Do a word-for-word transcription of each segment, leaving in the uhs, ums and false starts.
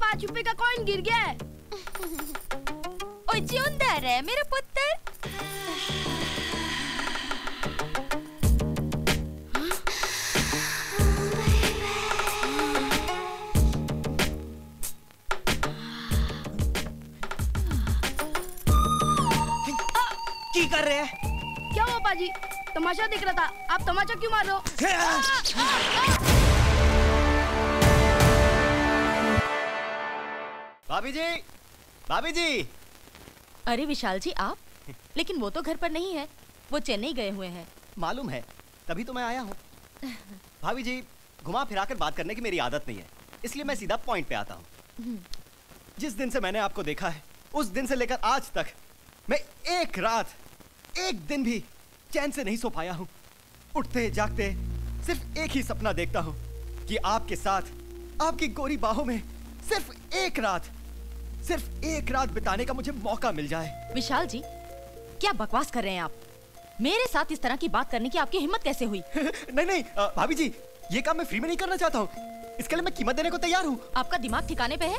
पाँच रुपए का कॉइन गिर गया है। ओ जिंदा है मेरा पुत्र। की कर रहे हैं? क्या हुआ पाजी? तमाशा देख रहा था, आप तमाशा क्यों मार रहे हो? भाभी जी, भाभी जी। अरे विशाल जी आप, लेकिन वो तो घर पर नहीं है, वो चेन्नई गए हुए हैं। मालूम है, तभी तो मैं आया हूँ। भाभी जी, घुमा फिरा कर बात करने की मेरी आदत नहीं है, इसलिए मैं सीधा पॉइंट पे आता हूँ। जिस दिन से मैंने आपको देखा है, उस दिन से लेकर आज तक मैं एक रात एक दिन भी चैन से नहीं सो पाया हूँ। उठते जागते सिर्फ एक ही सपना देखता हूँ कि आपके साथ, आपकी गोरी बाहों में सिर्फ एक रात, सिर्फ एक रात बिताने का मुझे मौका मिल जाए। विशाल जी क्या बकवास कर रहे हैं आप? मेरे साथ इस तरह की बात करने की आपकी हिम्मत कैसे हुई? नहीं नहीं भाभी जी, ये काम मैं फ्री में नहीं करना चाहता हूँ, इसके लिए मैं कीमत देने को तैयार हूँ। आपका दिमाग ठिकाने पे है?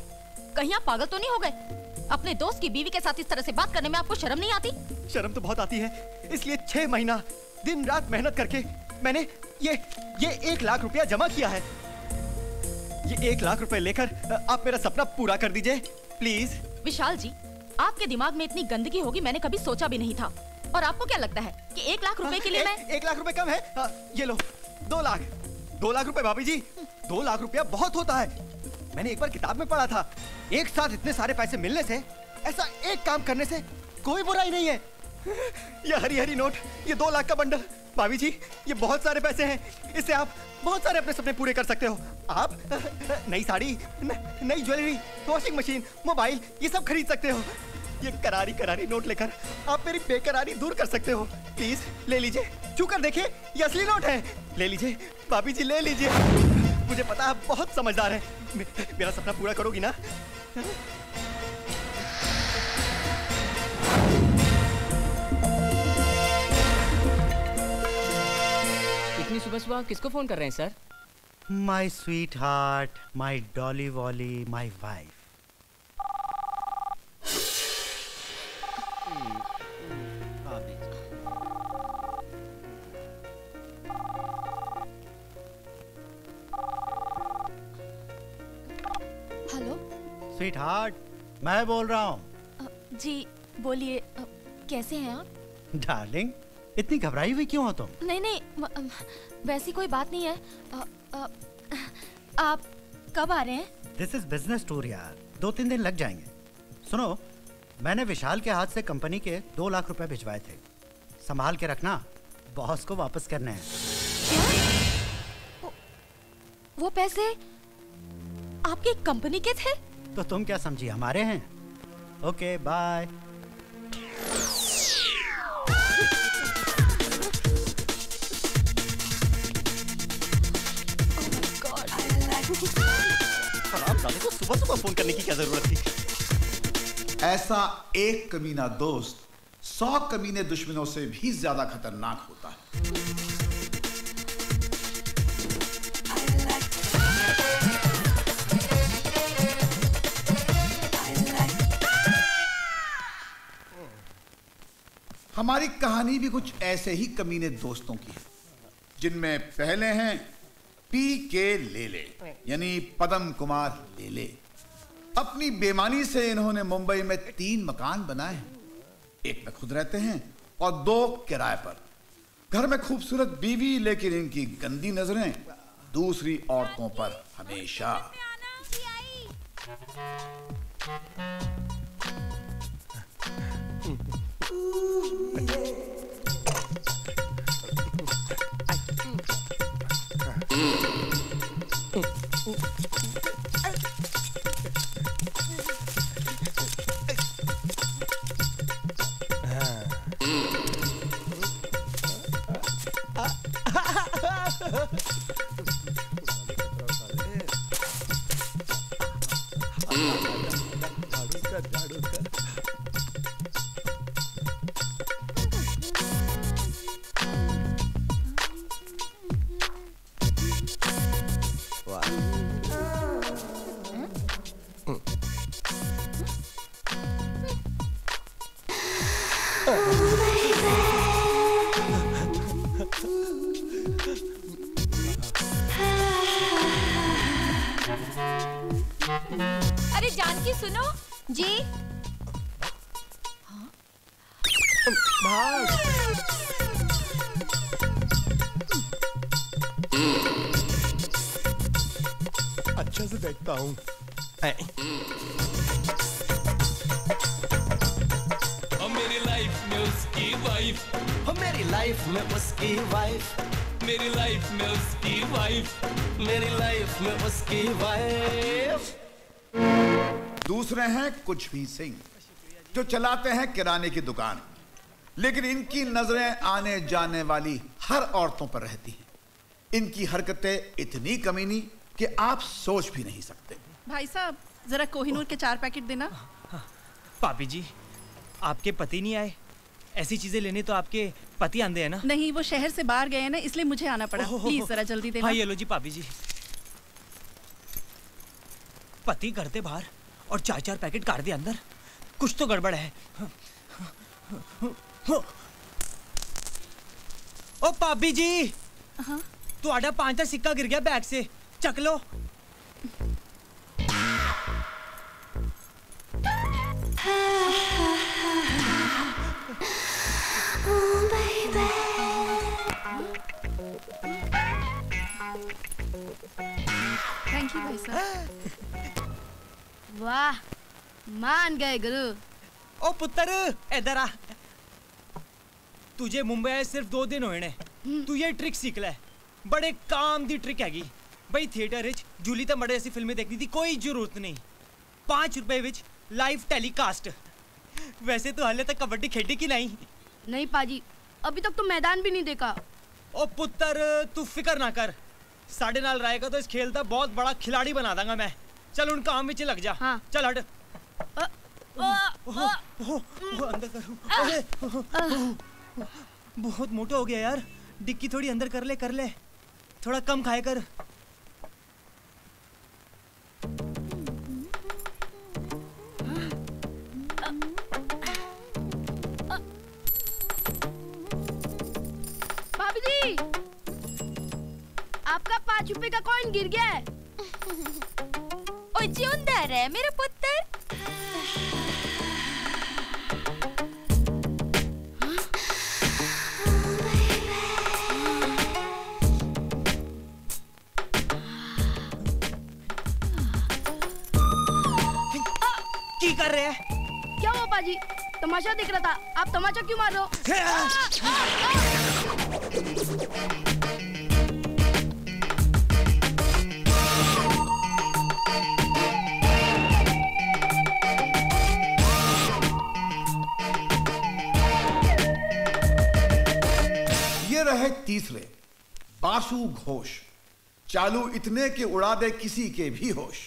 कहीं आप पागल तो नहीं हो गए? अपने दोस्त की बीवी के साथ इस तरह से बात करने में आपको शर्म नहीं आती? शर्म तो बहुत आती है, इसलिए छह महीना दिन रात मेहनत करके मैंने ये ये एक लाख रुपया जमा किया है। ये एक लाख रुपए लेकर आप मेरा सपना पूरा कर दीजिए प्लीज। विशाल जी आपके दिमाग में इतनी गंदगी होगी मैंने कभी सोचा भी नहीं था। और आपको क्या लगता है कि एक लाख रुपए के लिए मैं... एक लाख रुपए कम है? आ, ये लो दो लाख दो लाख रुपए भाभी जी, दो लाख रुपया बहुत होता है। मैंने एक बार किताब में पढ़ा था, एक साथ इतने सारे पैसे मिलने से, ऐसा एक काम करने से कोई बुराई नहीं है। ये हरी हरी नोट, ये दो लाख का बंडल, भाभी जी ये बहुत सारे पैसे हैं, इससे आप बहुत सारे अपने सपने पूरे कर सकते हो। आप नई साड़ी, नई ज्वेलरी, वॉशिंग मशीन, मोबाइल, ये सब खरीद सकते हो। ये करारी करारी नोट लेकर आप मेरी बेकरारी दूर कर सकते हो। प्लीज ले लीजिए, छू कर देखिए ये असली नोट है, ले लीजिए भाभी जी ले लीजिए। मुझे पता आप बहुत समझदार हैं, मेरा सपना पूरा करोगी ना? इतनी सुबह सुबह आप किसको फोन कर रहे हैं sir? My sweetheart, my Dolly Wally, my wife. Sweetheart, मैं बोल रहा हूँ। जी बोलिए, कैसे हैं आप? डार्लिंग इतनी घबराई हुई क्यों हो तुम? नहीं नहीं वैसी कोई बात नहीं है। आ, आ, आप कब आ रहे हैं? दिस इज बिजनेस टूर यार, दो तीन दिन लग जाएंगे। सुनो, मैंने विशाल के हाथ से कंपनी के दो लाख रुपए भिजवाए थे, संभाल के रखना, बॉस को वापस करने हैं। क्या? वो पैसे आपकी कंपनी के थे? तो तुम क्या समझी हमारे हैं? Okay bye. हरामजादे को सुबह सुबह फोन करने की क्या जरूरत थी? ऐसा एक कमीना दोस्त सौ कमीने दुश्मनों से भी ज्यादा खतरनाक होता है। हमारी कहानी भी कुछ ऐसे ही कमीने दोस्तों की है, जिनमें पहले हैं पी के लेले यानी पद्म कुमार लेले। अपनी बेईमानी से इन्होंने मुंबई में तीन मकान बनाए हैं, एक में खुद रहते हैं और दो किराए पर। घर में खूबसूरत बीवी, लेकिन इनकी गंदी नजरें दूसरी औरतों पर हमेशा। अरे जानकी सुनो जी। हाँ? अच्छा से देखता हूँ। मेरी लाइफ में उसकी वाइफ, मेरी लाइफ में उसकी वाइफ, मेरी लाइफ में उसकी वाइफ, मेरी लाइफ में उसकी वाइफ। दूसरे हैं कुछ भी सिंह जो चलाते हैं किराने की दुकान, लेकिन इनकी नजरें आने जाने वाली हर औरतों पर रहती हैं। इनकी हरकतें इतनी कमीनी कि आप सोच भी नहीं सकते। भाई साहब जरा कोहिनूर के चार पैकेट देना। पापी जी आपके पति नहीं आए? ऐसी चीजें लेने तो आपके पति आंधे हैं ना? नहीं वो शहर से बाहर गए हैं ना इसलिए मुझे आना पड़ा। प्लीज जरा जल्दी देना। हाँ ये लो जी पापी जी। पति घर से बाहर और चार चार पैकेट कार दे अंदर, कुछ तो गड़बड़ है। ओ पापी जी तो आधा पांच का सिक्का गिर गया बैग से, चख लो। थैंक यू भाई साहब। वाह मान गए गुरु। ओ पुत्र इधर आ, तुझे मुंबई आए सिर्फ दो दिन होने, तू ये ट्रिक सीख ले, बड़े काम दी ट्रिक हैगी। भाई थिएटर विच जूलीता मर्डर जैसी फिल्में देखनी थी कोई जरूरत नहीं, पांच रुपए विच लाइव टेलीकास्ट। वैसे तो हले तक कबड्डी खेडी की नहीं? नहीं पाजी अभी तक तो मैदान भी नहीं देखा। ओ पुत्र तू फिक्र ना कर, साढ़े नाल रहेगा तो इस खेल का बहुत बड़ा खिलाड़ी बना दूंगा मैं। चल उन काम में लग जा। हाँ। चल हट। अंदर कर। बहुत मोटा हो गया यार, डिक्की थोड़ी अंदर कर ले कर ले थोड़ा कम खाए कर। भाभी जी आपका पाँच रुपए का कॉइन गिर गया है। जिंदा है मेरा पुत्र। की कर रहे हैं? क्या हुआ पाजी? तमाशा दिख रहा था, आप तमाशा क्यों मार रहे हो? आ, आ, आ, आ, आ। है तीसरे बासु घोष, चालू इतने के उड़ा दे किसी के भी होश।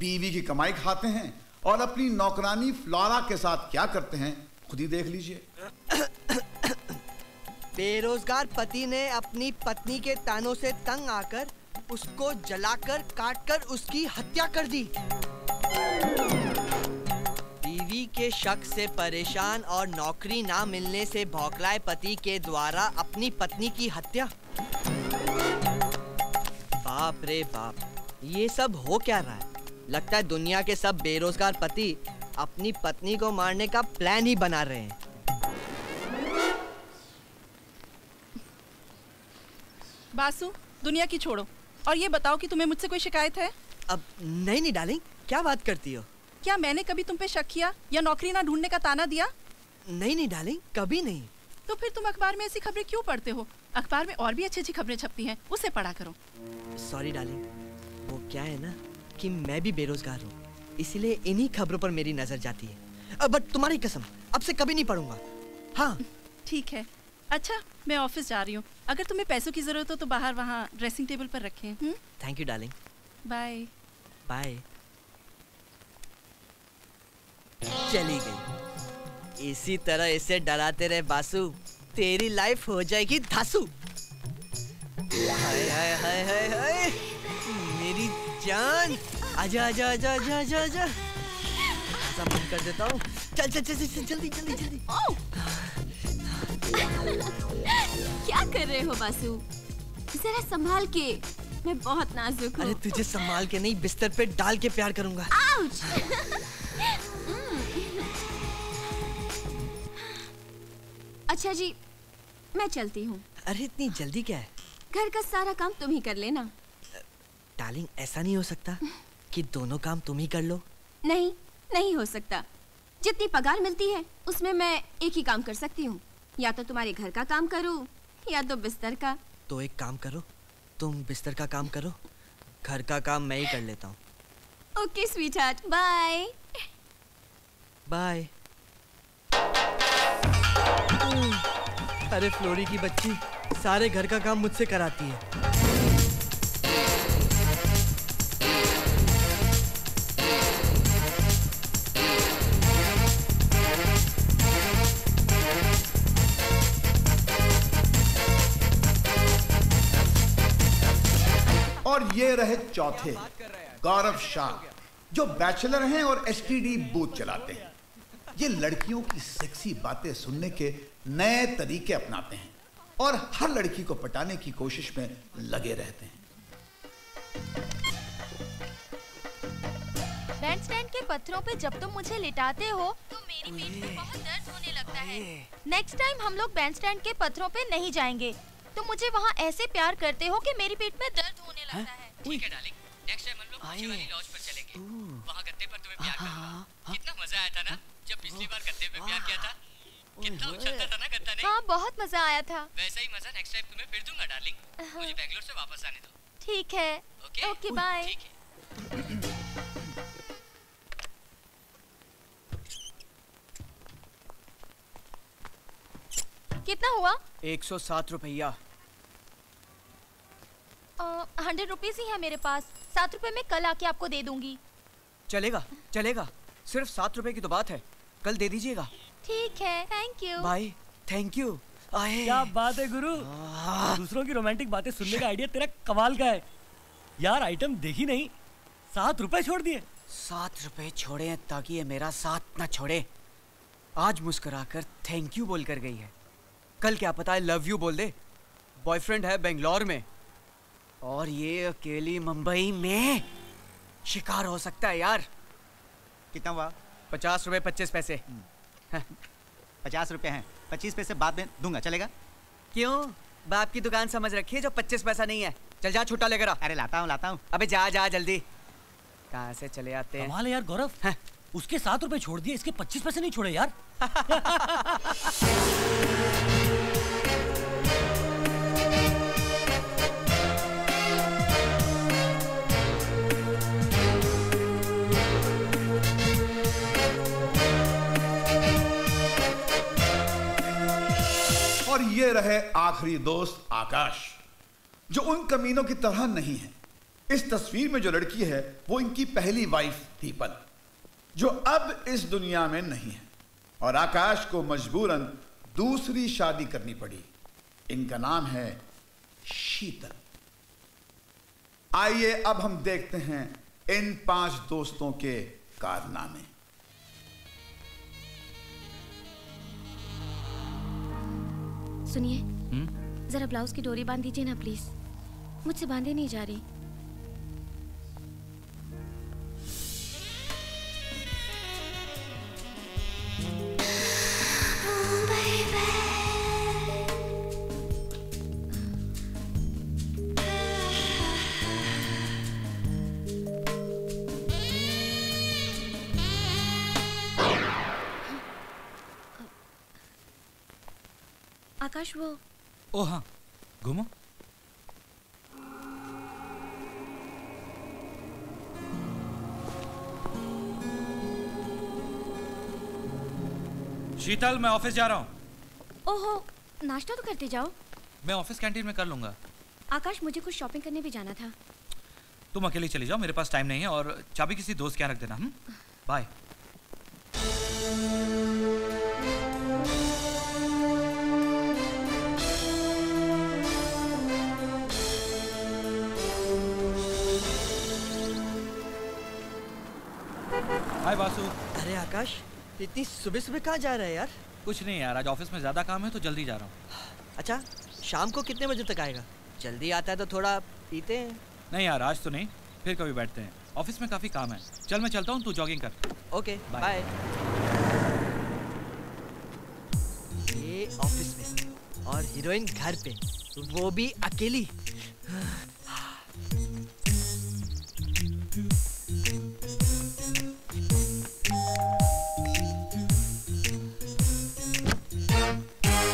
बीवी की कमाई खाते हैं और अपनी नौकरानी फ्लोरा के साथ क्या करते हैं खुद ही देख लीजिए। बेरोजगार पति ने अपनी पत्नी के तानों से तंग आकर उसको जलाकर काटकर उसकी हत्या कर दी। के शक से परेशान और नौकरी ना मिलने से भौकलाए पति के द्वारा अपनी पत्नी की हत्या। बाप रे बाप ये सब हो क्या रहा है? लगता है दुनिया के सब बेरोजगार पति अपनी पत्नी को मारने का प्लान ही बना रहे हैं। बासु दुनिया की छोड़ो और ये बताओ कि तुम्हें मुझसे कोई शिकायत है? अब नहीं नहीं डार्लिंग क्या बात करती हो? क्या मैंने कभी तुम पे शक किया या नौकरी ना ढूंढने का ताना दिया? नहीं नहीं डार्लिंग कभी नहीं। तो फिर तुम अखबार में ऐसी खबरें क्यों पढ़ते हो? अखबार में और भी अच्छी अच्छी खबरें छपती हैं, उसे पढ़ा करो। सॉरी डार्लिंग वो क्या है ना कि मैं भी बेरोजगार हूँ इसलिए इन्हीं खबरों पर मेरी नजर जाती है, बट तुम्हारी कसम अब से कभी नहीं पढ़ूंगा। हाँ ठीक है। अच्छा मैं ऑफिस जा रही हूँ, अगर तुम्हें पैसों की जरूरत हो तो बाहर वहाँ ड्रेसिंग टेबल पर रखे। Thank you darling. Bye bye. चली गई। इसी तरह इसे डराते रहे बासु, तेरी लाइफ हो जाएगी धासु। हाय हाय हाय हाय हाय मेरी जान, आजा आजा आजा आजा आजा आजा। ऐसा मन कर देता हूँ। चल चल चल चल जल्दी जल्दी जल्दी। क्या कर रहे हो बासु? जरा संभाल के। मैं बहुत नाजुक हूँ। अरे तुझे संभाल के नहीं, बिस्तर पे डाल के प्यार करूंगा। आउच। अच्छा जी, मैं चलती हूँ। अरे इतनी जल्दी क्या है? घर का सारा काम तुम ही कर लेना। डार्लिंग, ऐसा नहीं हो सकता कि दोनों काम तुम ही कर लो। नहीं, नहीं हो सकता। जितनी पगार मिलती है उसमें मैं एक ही काम कर सकती हूँ, या तो तुम्हारे घर का काम करूँ या तो बिस्तर का। तो एक काम करो, तुम बिस्तर का काम करो, घर का काम मैं ही कर लेता हूँ। Okay sweetheart, bye bye. अरे फ्लोरी की बच्ची सारे घर का काम मुझसे कराती है। और ये रहे चौथे गौरव शाह, जो बैचलर हैं और एसटीडी बूथ चलाते हैं। ये लड़कियों की सेक्सी बातें सुनने के नए तरीके अपनाते हैं और हर लड़की को पटाने की कोशिश में लगे रहते हैं। बैंडस्टैंड के पत्थरों पे जब तुम मुझे लिटाते हो तो मेरी पीठ में बहुत दर्द होने लगता है। नेक्स्ट टाइम हम लोग बैंडस्टैंड के पत्थरों पे नहीं जाएंगे। तुम मुझे वहाँ ऐसे प्यार करते हो कि मेरी पीठ में दर्द होने लगता है। ठीक है डार्लिंग, नेक्स्ट टाइम हम लोग ऊंची वाली लॉज पर चलेंगे। वहाँ गद्दे पर तुम्हें प्यार करूँगा। कितना मजा आया था ना जब पिछली बार गद्दे पे प्यार किया था। कितना उछलता था ना गद्दा ने। हाँ, बहुत मजा आया था। वैसा ही मजा नेक्स्ट टाइम तुम्हें फिर दूंगा डार्लिंग। मुझे बेंगलोर से वापस आने दो। ठीक है, ओके बाय। कितना हुआ? एक सौ सात रुपया। हंड्रेड रुपीज ही है मेरे पास, सात रुपए में कल आके आपको दे दूंगी। चलेगा चलेगा, सिर्फ सात रुपए की तो बात है, कल दे दीजिएगा। ठीक है, थैंक यू भाई, थैंक यू। क्या बात है गुरु, दूसरों की रोमांटिक बातें सुनने का आइडिया तेरा कमाल का है यार। आइटम देखी नहीं, सात रुपए छोड़ दिए। सात रुपए छोड़े हैं ताकि ये मेरा साथ ना छोड़े। आज मुस्कुराकर थैंक यू बोल कर गई है, कल क्या पता है लव यू बोल दे। बॉयफ्रेंड है बेंगलोर में और ये अकेली मुंबई में, शिकार हो सकता है यार। कितना हुआ? पचास रुपए पच्चीस पैसे। पचास रुपए हैं, पच्चीस पैसे बाद में दूंगा, चलेगा? क्यों, बाप की दुकान समझ रखी है जो पच्चीस पैसा नहीं है। चल जा, छुट्टा लेकर आ। अरे लाता हूँ लाता हूँ। अबे जा जा जल्दी, कहाँ से चले आते हैं। कमाल है यार गौरव, है? उसके सात रुपए छोड़ दिए, इसके पच्चीस पैसे नहीं छोड़े यार। और ये रहे आखिरी दोस्त आकाश, जो उन कमीनों की तरह नहीं है। इस तस्वीर में जो लड़की है वो इनकी पहली वाइफ दीपल, जो अब इस दुनिया में नहीं है और आकाश को मजबूरन दूसरी शादी करनी पड़ी। इनका नाम है शीतल। आइए अब हम देखते हैं इन पांच दोस्तों के कारनामे। सुनिए, जरा ब्लाउज की डोरी बांध दीजिए ना प्लीज, मुझसे बांधे नहीं जा रही। आकाश वो, ओ हाँ घूमो। शीतल, मैं ऑफिस जा रहा हूँ। ओहो, नाश्ता तो करते जाओ। मैं ऑफिस कैंटीन में कर लूंगा। आकाश, मुझे कुछ शॉपिंग करने भी जाना था। तुम अकेले चले जाओ, मेरे पास टाइम नहीं है। और चाबी किसी दोस्त के यहाँ रख देना। हम बाय। हाय वासु। अरे आकाश, इतनी सुबह सुबह कहाँ जा रहा है यार? कुछ नहीं यार, आज ऑफिस में ज़्यादा काम है तो जल्दी जा रहा हूँ। अच्छा, शाम को कितने बजे तक आएगा? जल्दी आता है तो थोड़ा पीते हैं। नहीं यार आज तो नहीं, फिर कभी बैठते हैं, ऑफिस में काफी काम है। चल मैं चलता हूँ, तू जॉगिंग कर। Okay bye. ये ऑफिस में और हीरोइन घर पे, वो भी अकेली।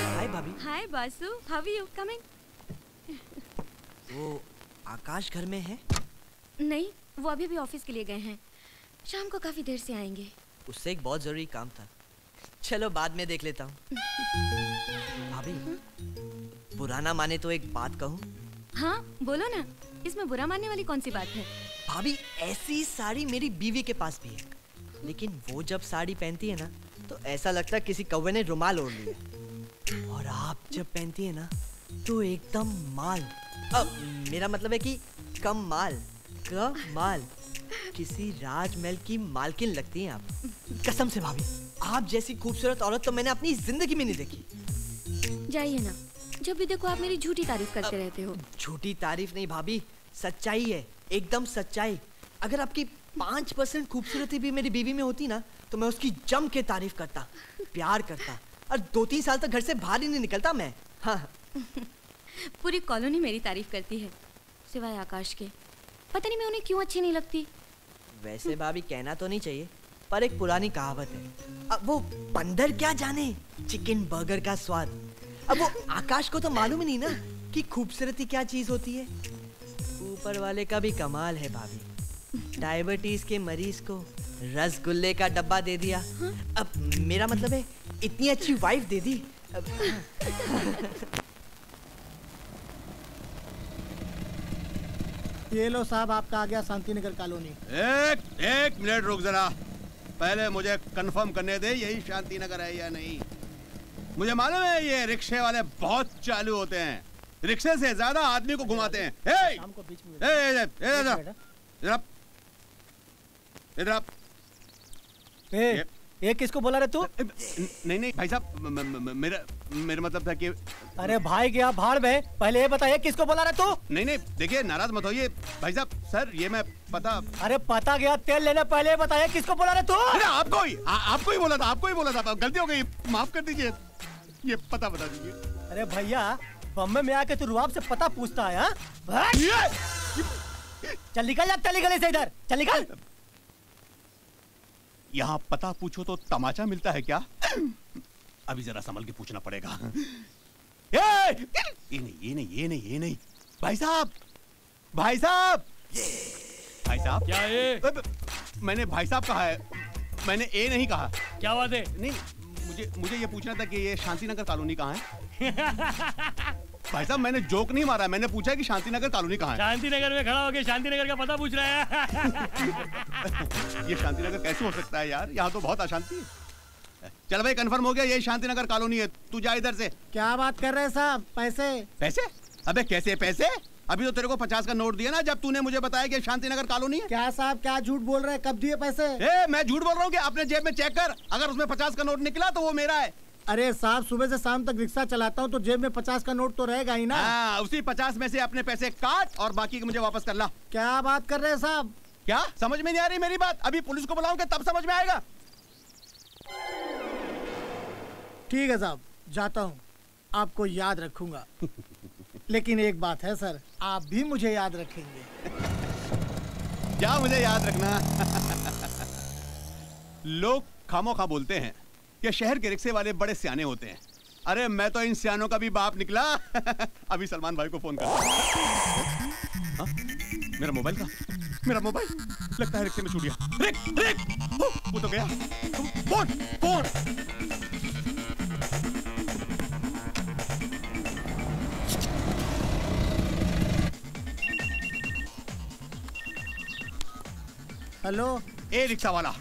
हाय भाभी। Hi Basu, how are you? Coming. वो आकाश घर में है? नहीं, वो अभी भी ऑफिस के लिए गए हैं, शाम को काफी देर से आएंगे। उससे एक बहुत जरूरी काम था, चलो बाद में देख लेता हूँ। भाभी बुरा माने तो एक बात कहूँ? हाँ बोलो ना, इसमें बुरा मानने वाली कौन सी बात है? भाभी ऐसी साड़ी मेरी बीवी के पास भी है, लेकिन वो जब साड़ी पहनती है ना तो ऐसा लगता है किसी कौवे ने रुमाल ओढ़ लिया, और आप जब पहनती है ना तो एकदम माल। अब मेरा मतलब है कि कम माल, कमाल, किसी राजमहल की मालकिन लगती हैं आप। कसम से भाभी, आप जैसी खूबसूरत औरत तो मैंने अपनी जिंदगी में नहीं देखी। जाइए ना, जब भी देखो आप मेरी झूठी तारीफ करते आ, रहते हो। झूठी तारीफ नहीं भाभी, सच्चाई है, एकदम सच्चाई। अगर आपकी पाँच परसेंट खूबसूरती भी मेरी बीवी में होती ना तो मैं उसकी जम के तारीफ करता, प्यार करता, और दो तीन साल तक घर से बाहर ही नहीं निकलता मैं। हाँ पूरी कॉलोनी मेरी तारीफ करती है, सिवाय आकाश के, पता नहीं मैं उन्हें क्यों अच्छी नहीं लगती। वैसे भाभी कहना तो नहीं चाहिए, पर एक पुरानी कहावत है, अब वो बंदर क्या जाने चिकन बर्गर का स्वाद। अब वो आकाश को तो मालूम ही नहीं ना कि खूबसूरती क्या चीज होती है। ऊपर वाले का भी कमाल है भाभी, डायबिटीज के मरीज को रसगुल्ले का डब्बा दे दिया। अब मेरा मतलब है इतनी अच्छी वाइफ दे दी। अब... ये लो साहब, आपका आ गया शांतिनगर कॉलोनी। एक एक मिनट रुक जरा, पहले मुझे कंफर्म करने दे यही शांतिनगर है या नहीं। मुझे मालूम है ये रिक्शे वाले बहुत चालू होते हैं, रिक्शे से ज्यादा आदमी को घुमाते हैं। ए, ये किसको बोला रे तू? नहीं नहीं भाई साहब, मेरा मेरा मतलब था कि। अरे भाई गया भाड़ में, पहले ये बताइए किसको बोला रे तू? नहीं नहीं देखिए नाराज मत होइए भाई साहब, सर ये मैं पता। अरे पता गया तेल लेने, पहले बताइए किसको बोला रे तू? आपको ही, आ, आपको ही बोला था, आपको ही बोला था, गलती हो गई, माफ कर दीजिए, ये पता बता दीजिए। अरे भैया बम्बे में आके तू रुआब से पता पूछता है? चल निकल, चल निकल से इधर, चल निकल। यहाँ पता पूछो तो तमाचा मिलता है क्या? अभी जरा संभल के पूछना पड़ेगा। ये ये नहीं, ये नहीं, ये नहीं, ये नहीं। भाई साहब, भाई साहब, भाई साहब क्या है? मैंने भाई साहब कहा है, मैंने ए नहीं कहा। क्या बात है? नहीं मुझे मुझे ये पूछना था कि ये शांतिनगर कॉलोनी कहाँ है? भाई साहब मैंने जोक नहीं मारा, मैंने पूछा कि शांतिनगर कॉलोनी कहाँ है। शांतिनगर में खड़ा होकर शांतिनगर का पता पूछ रहा है। ये शांतिनगर कैसे हो सकता है यार, यहाँ तो बहुत अशांति है। चल भाई कंफर्म हो गया, यही शांतिनगर कॉलोनी है, तू जा इधर से। क्या बात कर रहे हैं साहब, पैसे पैसे? अबे कैसे पैसे? अभी तो तेरे को पचास का नोट दिया ना जब तूने मुझे बताया कि शांतिनगर कॉलोनी है। क्या साहब क्या झूठ बोल रहे हैं, कब दिए पैसे? ए, मैं झूठ बोल रहा हूँ कि अपने जेब में चेक कर, अगर उसमें पचास का नोट निकला तो वो मेरा है। अरे साहब सुबह से शाम तक रिक्शा चलाता हूँ तो जेब में पचास का नोट तो रहेगा ही ना। आ, उसी पचास में से अपने पैसे काट और बाकी मुझे वापस कर ला। क्या बात कर रहे हैं साहब, क्या समझ में नहीं आ रही मेरी बात? अभी पुलिस को बुलाऊंगा तब समझ में आएगा। ठीक है साहब जाता हूँ, आपको याद रखूंगा। लेकिन एक बात है सर, आप भी मुझे याद रखेंगे। जा मुझे याद रखना। लोग खामोखा बोलते हैं कि शहर के रिक्शे वाले बड़े सियाने होते हैं, अरे मैं तो इन सियानों का भी बाप निकला। अभी सलमान भाई को फोन करता हूँ। मेरा मोबाइल का, मेरा मोबाइल लगता है रिक्शे में छूट गया। रिक, रिक, वो तो गया। Phone, phone. हेलो ए रिक्शा वाला,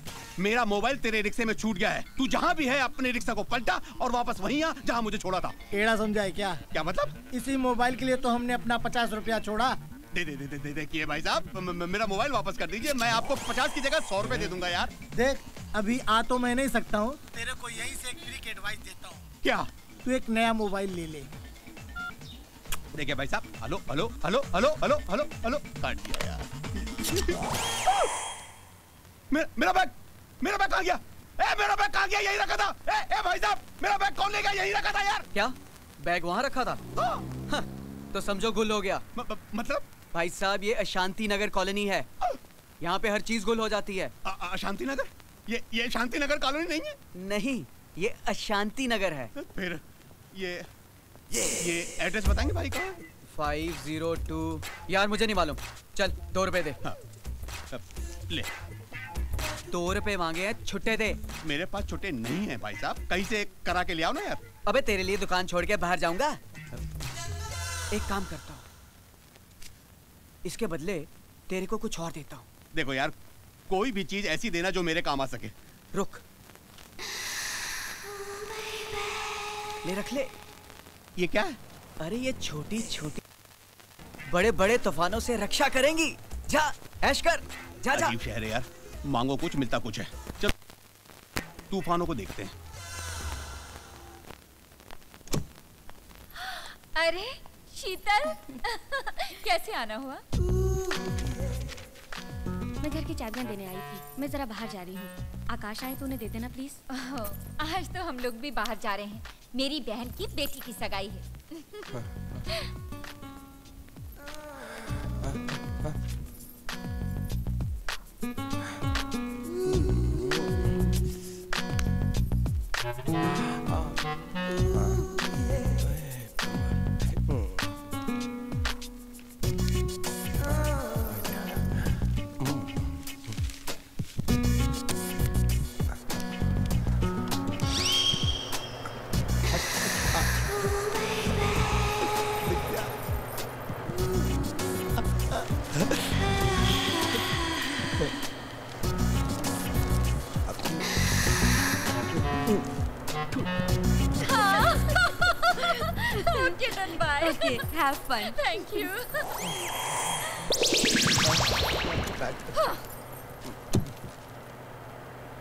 मेरा मोबाइल तेरे रिक्शे में छूट गया है, तू जहाँ भी है अपने रिक्शा को पलटा और वापस वहीं आ जहाँ मुझे छोड़ा था। एड़ा समझाए क्या? क्या मतलब? इसी मोबाइल के लिए तो हमने अपना पचास रुपया छोड़ा। दे दे दे दे दे किए भाई साहब, मेरा मोबाइल वापस कर दीजिए, मैं आपको पचास की जगह सौ रुपए दे दूंगा यार। देख अभी आ तो मैं नहीं सकता हूँ, तेरे को यही से एक फ्री एडवाइस देता हूँ। क्या? तू एक नया मोबाइल ले ले। देखिए भाई साहब, hello hello hello hello hello hello hello काट दिया यार। मेरा मेरा बैग मेरा बैग कहाँ गया? ए मेरा बैग कहाँ गया? यही रखा था। ए ए भाई साहब मेरा बैग कौन ले गया? यही रखा था यार। क्या बैग वहाँ रखा था? हाँ। तो समझो गुल हो गया। म, म, मतलब भाई साहब ये अशांति नगर कॉलोनी है, यहाँ पे हर चीज गुल हो जाती है। अशांति नगर? ये ये शांति नगर कॉलोनी नहीं है। नहीं ये अशांति नगर है। फिर ये ये ये एड्रेस बताएंगे भाई कहाँ? Five zero two. यार मुझे नहीं मालूम, चल दो रुपए दे। हाँ, ले दो रुपए मांगे हैं, छुट्टे दे। मेरे पास छुट्टे नहीं हैं भाई साहब, कहीं से करा के ले आओ ना यार। अबे तेरे लिए दुकान छोड़ के बाहर जाऊंगा? एक काम करता हूँ, इसके बदले तेरे को कुछ और देता हूँ। देखो यार कोई भी चीज ऐसी देना जो मेरे काम आ सके। रुक ले, रख ले। ये क्या है? अरे ये छोटी छोटी बड़े बड़े तूफानों से रक्षा करेंगी। जा ऐश कर, जा जा। अजीब शहर है यार, मांगो कुछ मिलता कुछ है। चल तूफानों को देखते हैं। अरे शीतल कैसे आना हुआ? मैं घर की चाबियां देने आई थी, मैं जरा बाहर जा रही हूँ। आकाश आए तो उन्हें दे देना प्लीज। आज तो हम लोग भी बाहर जा रहे हैं, मेरी बहन की बेटी की सगाई है। Have fun. Thank you.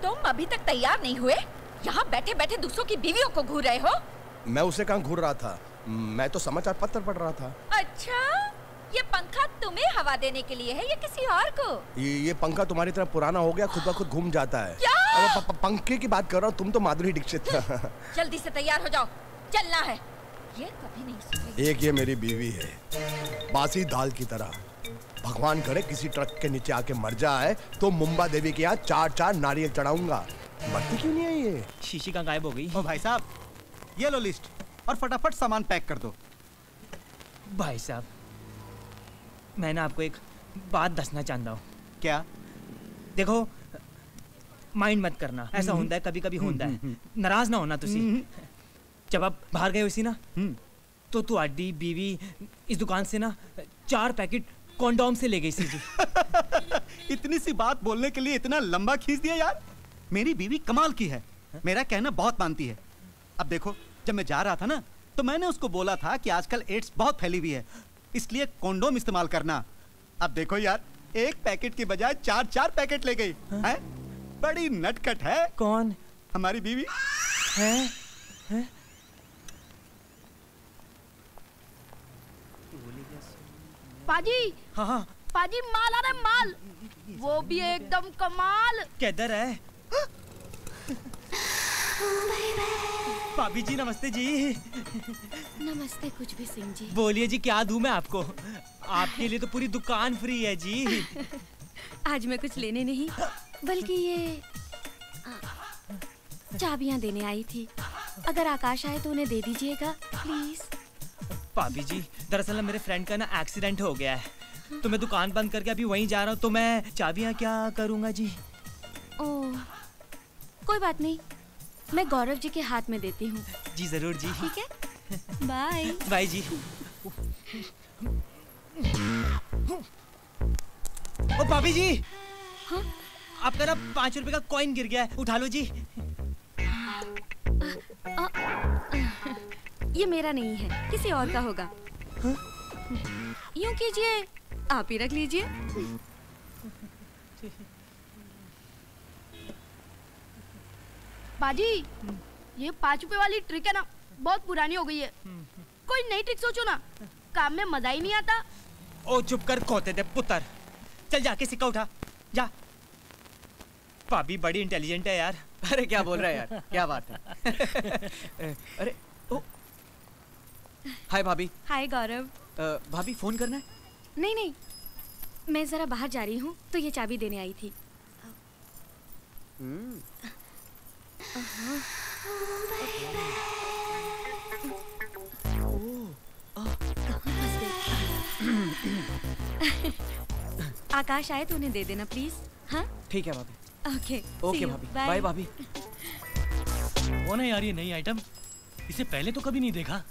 तुम अभी तक तैयार नहीं हुए? यहाँ बैठे बैठे दूसरों की बीवियों को घूर रहे हो? मैं उसे कहाँ घूर रहा था, मैं तो समाचार पत्र पढ़ रहा था। अच्छा ये पंखा तुम्हें हवा देने के लिए है या किसी और को? ये ये पंखा तुम्हारी तरह पुराना हो गया, खुद ब खुद घूम जाता है। क्या? पंखे की बात कर रहा हूँ, तुम तो माधुरी दीक्षित। जल्दी से तैयार हो जाओ, चलना है। ये कभी नहीं। एक ये मेरी बीवी है बासी दाल की तरह, भगवान करे किसी ट्रक के नीचे आके मर जाए तो मुंबा देवी के यहाँ चार चार नारियल चढ़ाऊंगा। मरती क्यों नहीं है ये? शीशी का गायब हो गई। ओ भाई साहब ये लो लिस्ट और फटाफट सामान पैक कर दो। भाई साहब मैं ना आपको एक बात दसना चाहता हूँ। क्या? देखो माइंड मत करना, ऐसा होता है कभी कभी होता है, नाराज ना होना। तुसी जब आप बाहर गए उसी ना तो तू आडी बीवी इस दुकान से ना चार पैकेट कॉन्डोम से ले गई सी जी। इतनी सी बात बोलने के लिए इतना लंबा खींच दिया यार। मेरी बीवी कमाल की है, मेरा कहना बहुत मानती है। अब देखो जब मैं जा रहा था ना तो मैंने उसको बोला था कि आजकल एड्स बहुत फैली हुई है, इसलिए कॉन्डोम इस्तेमाल करना। अब देखो यार एक पैकेट की बजाय चार चार पैकेट ले गई है। बड़ी नटखट है। कौन? हमारी बीवी है, है? पाजी। हाँ हाँ पाजी माल आ रहा है, माल वो भी एकदम कमाल। किधर है? भाभी जी नमस्ते जी। नमस्ते कुछ भी सिंह जी। बोलिए जी क्या दूं मैं आपको? आपके लिए तो पूरी दुकान फ्री है जी। आज मैं कुछ लेने नहीं बल्कि ये चाबियां देने आई थी, अगर आकाश आए तो उन्हें दे दीजिएगा प्लीज। भाभी जी दरअसल मेरे फ्रेंड का ना एक्सीडेंट हो गया है तो मैं दुकान बंद करके अभी वहीं जा रहा हूँ, तो मैं चाबियाँ क्या करूँगा जी? ओह कोई बात नहीं, मैं गौरव जी के हाथ में देती हूँ। जी जरूर जी। ठीक है बाय। बाय जी। ओ भाभी जी। हाँ? आपका ना पाँच रुपए का कॉइन गिर गया है, उठा लो जी। आ, आ, आ, ये मेरा नहीं है, किसी और का होगा। यूं कीजिए, आप ही रख लीजिए। बाजी ये पाँच रुपए वाली ट्रिक है ना बहुत पुरानी हो गई है, कोई नई ट्रिक सोचो ना। काम में मजा ही नहीं आता। ओ चुप कर खोते दे पुत्र, चल जाके सिक्का उठा जा। भाभी बड़ी इंटेलिजेंट है यार। अरे क्या बोल रहा है यार, क्या बात है। अरे ओ हाय भाभी। हाय गौरव। भाभी फोन करना है? नहीं नहीं, मैं जरा बाहर जा रही हूँ तो ये चाबी देने आई थी। हम्म। आकाश आए तो उन्हें दे देना प्लीज। हाँ ठीक है भाभी। ओके ओके भाभी, बाय भाभी। कौन है यार ये नई आइटम? इसे पहले तो कभी नहीं देखा।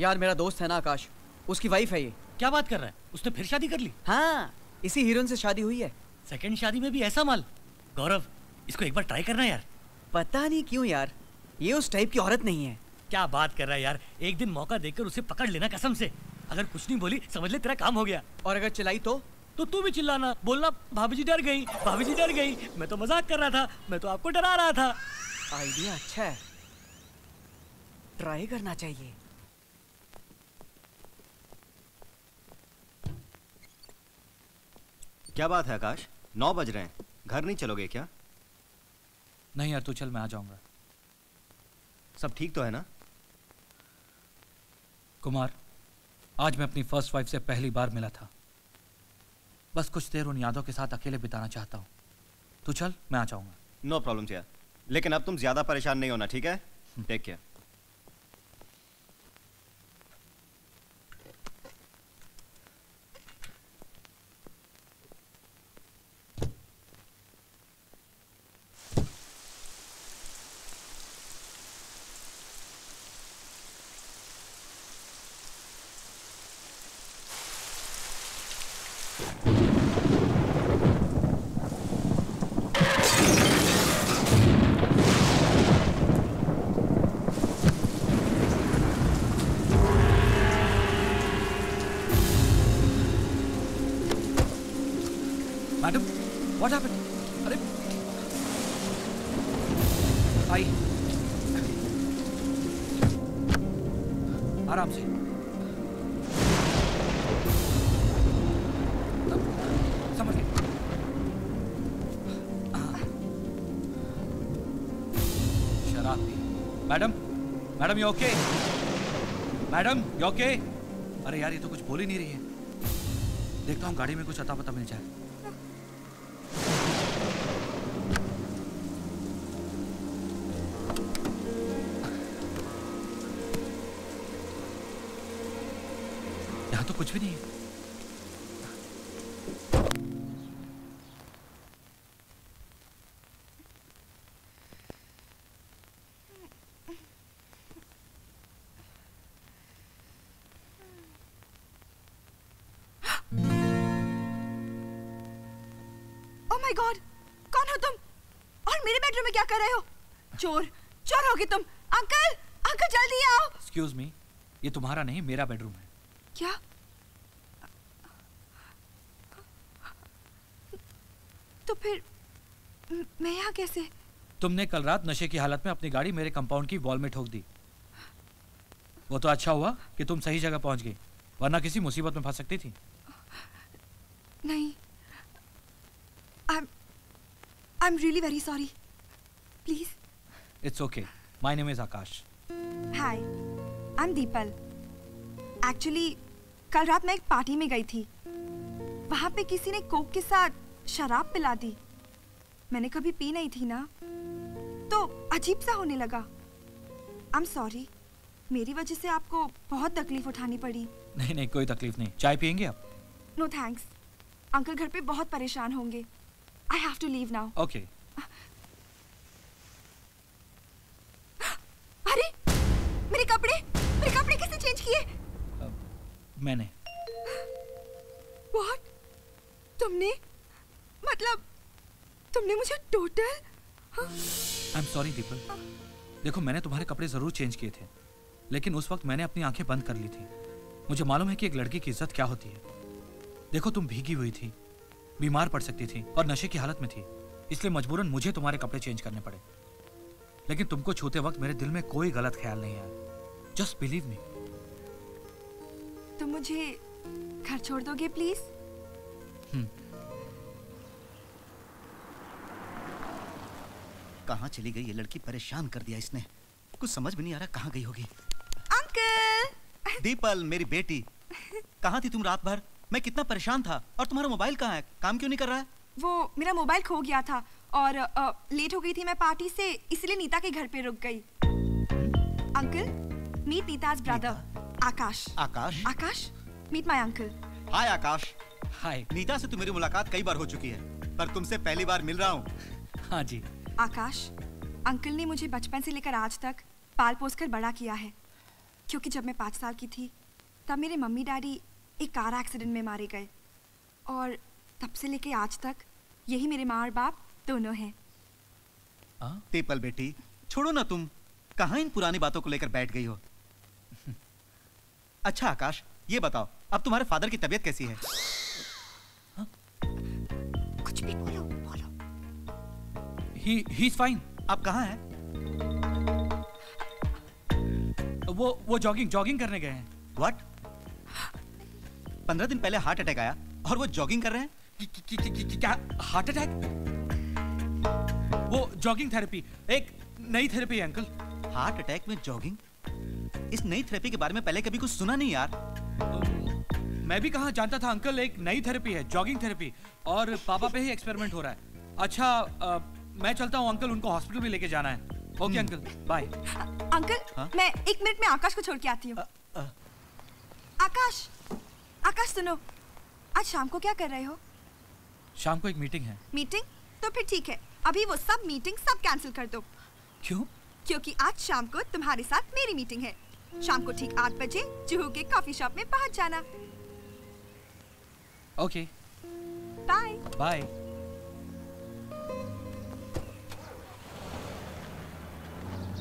यार मेरा दोस्त है ना आकाश, उसकी वाइफ है ये। क्या बात कर रहा है, उसने फिर शादी कर ली? हाँ इसी हीरोइन से शादी हुई है। सेकंड शादी में भी ऐसा माल। गौरव इसको एक बार ट्राई करना यार। पता नहीं क्यों यार ये उस टाइप की औरत नहीं है। क्या बात कर रहा है यार, एक दिन मौका देकर उसे पकड़ लेना कसम से। अगर कुछ नहीं बोली समझ ले तेरा काम हो गया। और अगर चिल्लाई तो तो तू भी चिल्लाना, बोलना भाभी जी डर गई, भाभी जी डर गई, मैं तो मजाक कर रहा था, मैं तो आपको डरा रहा था। आइडिया अच्छा है, ट्राई करना चाहिए। क्या बात है आकाश, नौ बज रहे हैं, घर नहीं चलोगे क्या? नहीं यार तू चल, मैं आ जाऊंगा। सब ठीक तो है ना? कुमार आज मैं अपनी फर्स्ट वाइफ से पहली बार मिला था। बस कुछ देर उन यादों के साथ अकेले बिताना चाहता हूँ। तू चल, मैं आ जाऊंगा। नो प्रॉब्लम यार, लेकिन अब तुम ज्यादा परेशान नहीं होना, ठीक है? Take care. Madam you okay? Madam you okay? अरे यार ये तो कुछ बोल ही नहीं रही है। देखता हूँ गाड़ी में कुछ अता पता मिल जाए। यहाँ तो कुछ भी नहीं है। चोर चोर होगी तुम। अंकल अंकल जल्दी आओ। एक्सक्यूज मी, ये तुम्हारा नहीं मेरा बेडरूम है। क्या? तो फिर मैं यहाँ कैसे? तुमने कल रात नशे की हालत में अपनी गाड़ी मेरे कंपाउंड की वॉल में ठोक दी। वो तो अच्छा हुआ कि तुम सही जगह पहुँच गई, वरना किसी मुसीबत में फंस सकती थी। नहीं, I am really very sorry, please. It's okay. My name is Akash. Hi, I'm Deepal. Actually, कल रात मैं एक पार्टी में गई थी। वहाँ पे किसी ने कोक के साथ शराब पिला दी। मैंने कभी पी नहीं थी ना, तो अजीब सा होने लगा। I'm sorry. मेरी वजह से आपको बहुत तकलीफ उठानी पड़ी। नहीं नहीं कोई तकलीफ नहीं। चाय पियेंगे आप? No thanks. अंकल घर पे बहुत परेशान होंगे। I have to leave now. Okay. अरे मेरे कपड़े, मेरे कपड़े किसने चेंज किए? uh, मैंने। What? तुमने? मतलब तुमने मुझे total? I'm sorry the people. uh. देखो मैंने तुम्हारे कपड़े जरूर चेंज किए थे, लेकिन उस वक्त मैंने अपनी आंखें बंद कर ली थी। मुझे मालूम है कि एक लड़की की इज्जत क्या होती है। देखो तुम भीगी हुई थी, बीमार पड़ सकती थी और नशे की हालत में थी, इसलिए मजबूरन मुझे तुम्हारे कपड़े चेंज करने पड़े। लेकिन तुमको छूते वक्त मेरे दिल में कोई गलत ख्याल नहीं आया। Just believe me. तुम मुझे घर छोड़ दोगे प्लीज? कहाँ चली गई ये लड़की, परेशान कर दिया इसने। कुछ समझ में नहीं आ रहा कहाँ गई होगी। अंकल! दीपल मेरी बेटी, कहाँ थी तुम रात भर? मैं कितना परेशान था। और तुम्हारा मोबाइल कहाँ है, काम क्यों नहीं कर रहा है? वो मेरा मोबाइल खो गया था और आ, लेट हो गई थी मैं पार्टी से, इसलिए नीता के घर पे रुक गई। Uncle meet Neeta's brother Akash. Akash? Akash meet my uncle. Hi Akash. Hi. Neeta से तो मेरी मुलाकात कई बार हो चुकी है पर तुमसे पहली बार मिल रहा हूँ। हाँ जी। आकाश, अंकल ने मुझे बचपन से लेकर आज तक पाल पोस कर बड़ा किया है, क्योंकि जब मैं पाँच साल की थी तब मेरे मम्मी डैडी एक कार एक्सीडेंट में मारे गए और तब से लेके आज तक यही मेरे माँ और बाप दोनों हैं। दीपल बेटी छोड़ो ना, तुम कहाँ इन पुरानी बातों को लेकर बैठ गई हो। अच्छा आकाश ये बताओ, अब तुम्हारे फादर की तबीयत कैसी है? हा? कुछ भी बोलो बोलो। He, he's fine. आप कहाँ हैं? वो वो जॉगिंग जॉगिंग करने गए हैं। What? पंद्रह दिन पहले हार्ट अटैक आया और वो जॉगिंग कर रहे हैं? क्या हार्ट अटैक? वो जॉगिंग थेरेपी एक नई थेरेपी है अंकल। हार्ट अटैक में जॉगिंग? इस नई थेरेपी के बारे में पहले कभी कुछ सुना नहीं यार। मैं भी कहाँ जानता था अंकल, एक नई थेरेपी है जॉगिंग थेरेपी, और पापा पे ही एक्सपेरिमेंट हो रहा है। अच्छा आ, मैं चलता हूँ अंकल, उनको हॉस्पिटल भी लेके जाना है। Okay uncle bye. अंकल मैं एक मिनट में आकाश को छोड़ के आती हूँ। आकाश, आकाश सुनो, आज शाम को क्या कर रहे हो? शाम को एक मीटिंग है। मीटिंग? तो फिर ठीक है, अभी वो सब मीटिंग सब कैंसिल कर दो। क्यों? क्योंकि आज शाम को तुम्हारे साथ मेरी मीटिंग है। शाम को ठीक आठ बजे जुहू के कॉफी शॉप में पहुंच जाना। ओके। बाय। बाय।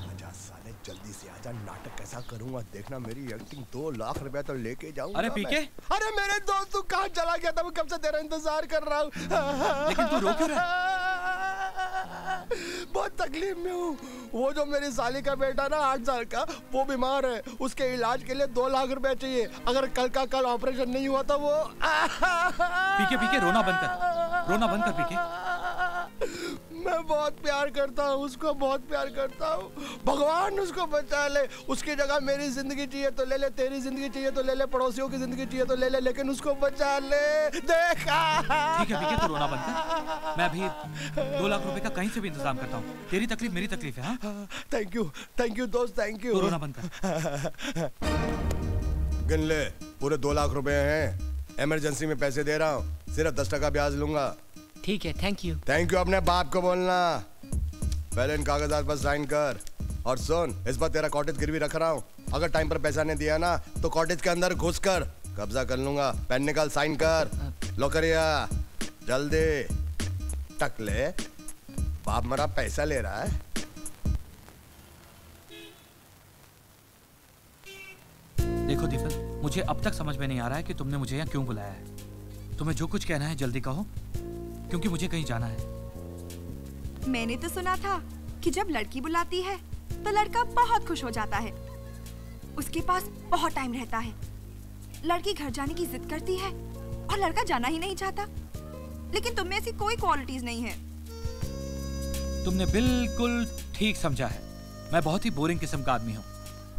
आजा साले जल्दी से आजा, नाटक कैसा करूँगा देखना, मेरी एक्टिंग दो लाख रुपया तो लेके जाऊँ। अरे पीके? अरे मेरे दोस्त तू कहाँ चला गया था, मैं कब से तेरा इंतजार कर रहा हूँ। लेकिन तू रो क्यों रहा है? बहुत तकलीफ में हूँ। वो जो मेरी साली का बेटा ना आठ साल का, वो बीमार है, उसके इलाज के लिए दो लाख रुपया चाहिए। अगर कल का कल ऑपरेशन नहीं हुआ तो वो। पीके पीके रोना बंद कर, रोना बंद कर पीके। मैं बहुत प्यार करता हूँ उसको, बहुत प्यार करता हूँ। भगवान उसको बचा ले। उसकी जगह मेरी जिंदगी चाहिए तो ले ले, तेरी जिंदगी चाहिए तो ले ले, पड़ोसियों की जिंदगी चाहिए तो ले ले, लेकिन उसको बचा ले। देखा? ठीक है ठीक है, तो रोना बंद कर। मैं भी दो लाख रुपए का कहीं से भी इंतजाम करता हूँ। तेरी तकलीफ मेरी तकलीफ है। थैंक यू थैंक यू दोस्त, थैंक यू। तो रोना बंद कर। गिन ले, पूरे दो लाख रुपए हैं। इमरजेंसी में पैसे दे रहा हूँ, सिर्फ दस टका ब्याज लूंगा। ठीक है थैंक यू। थैंक यू अपने बाप को बोलना। पहले इन कागजात पर साइन कर। और सुन, इस बार तेरा कॉटेज गिरवी रख रहा हूँ, अगर टाइम पर पैसा नहीं दिया ना तो कॉटेज के अंदर घुसकर कब्जा कर लूंगा। पेन निकाल, साइन कर। लो करिया जल्दी। टकले बाप मरा पैसा ले रहा है। देखो दीपक, मुझे अब तक समझ में नहीं आ रहा है कि तुमने मुझे यहाँ क्यों बुलाया है। तुम्हें जो कुछ कहना है जल्दी कहो, क्योंकि मुझे कहीं जाना है। मैंने तो सुना था कि जब लड़की बुलाती है तो लड़का बहुत खुश हो जाता है, उसके पास बहुत टाइम रहता है। लड़की घर जाने की जिद करती है और लड़का जाना ही नहीं चाहता, लेकिन तुम में ऐसी कोई क्वालिटीज नहीं है। तुमने बिल्कुल ठीक समझा है। मैं बहुत ही बोरिंग किस्म का आदमी हूँ।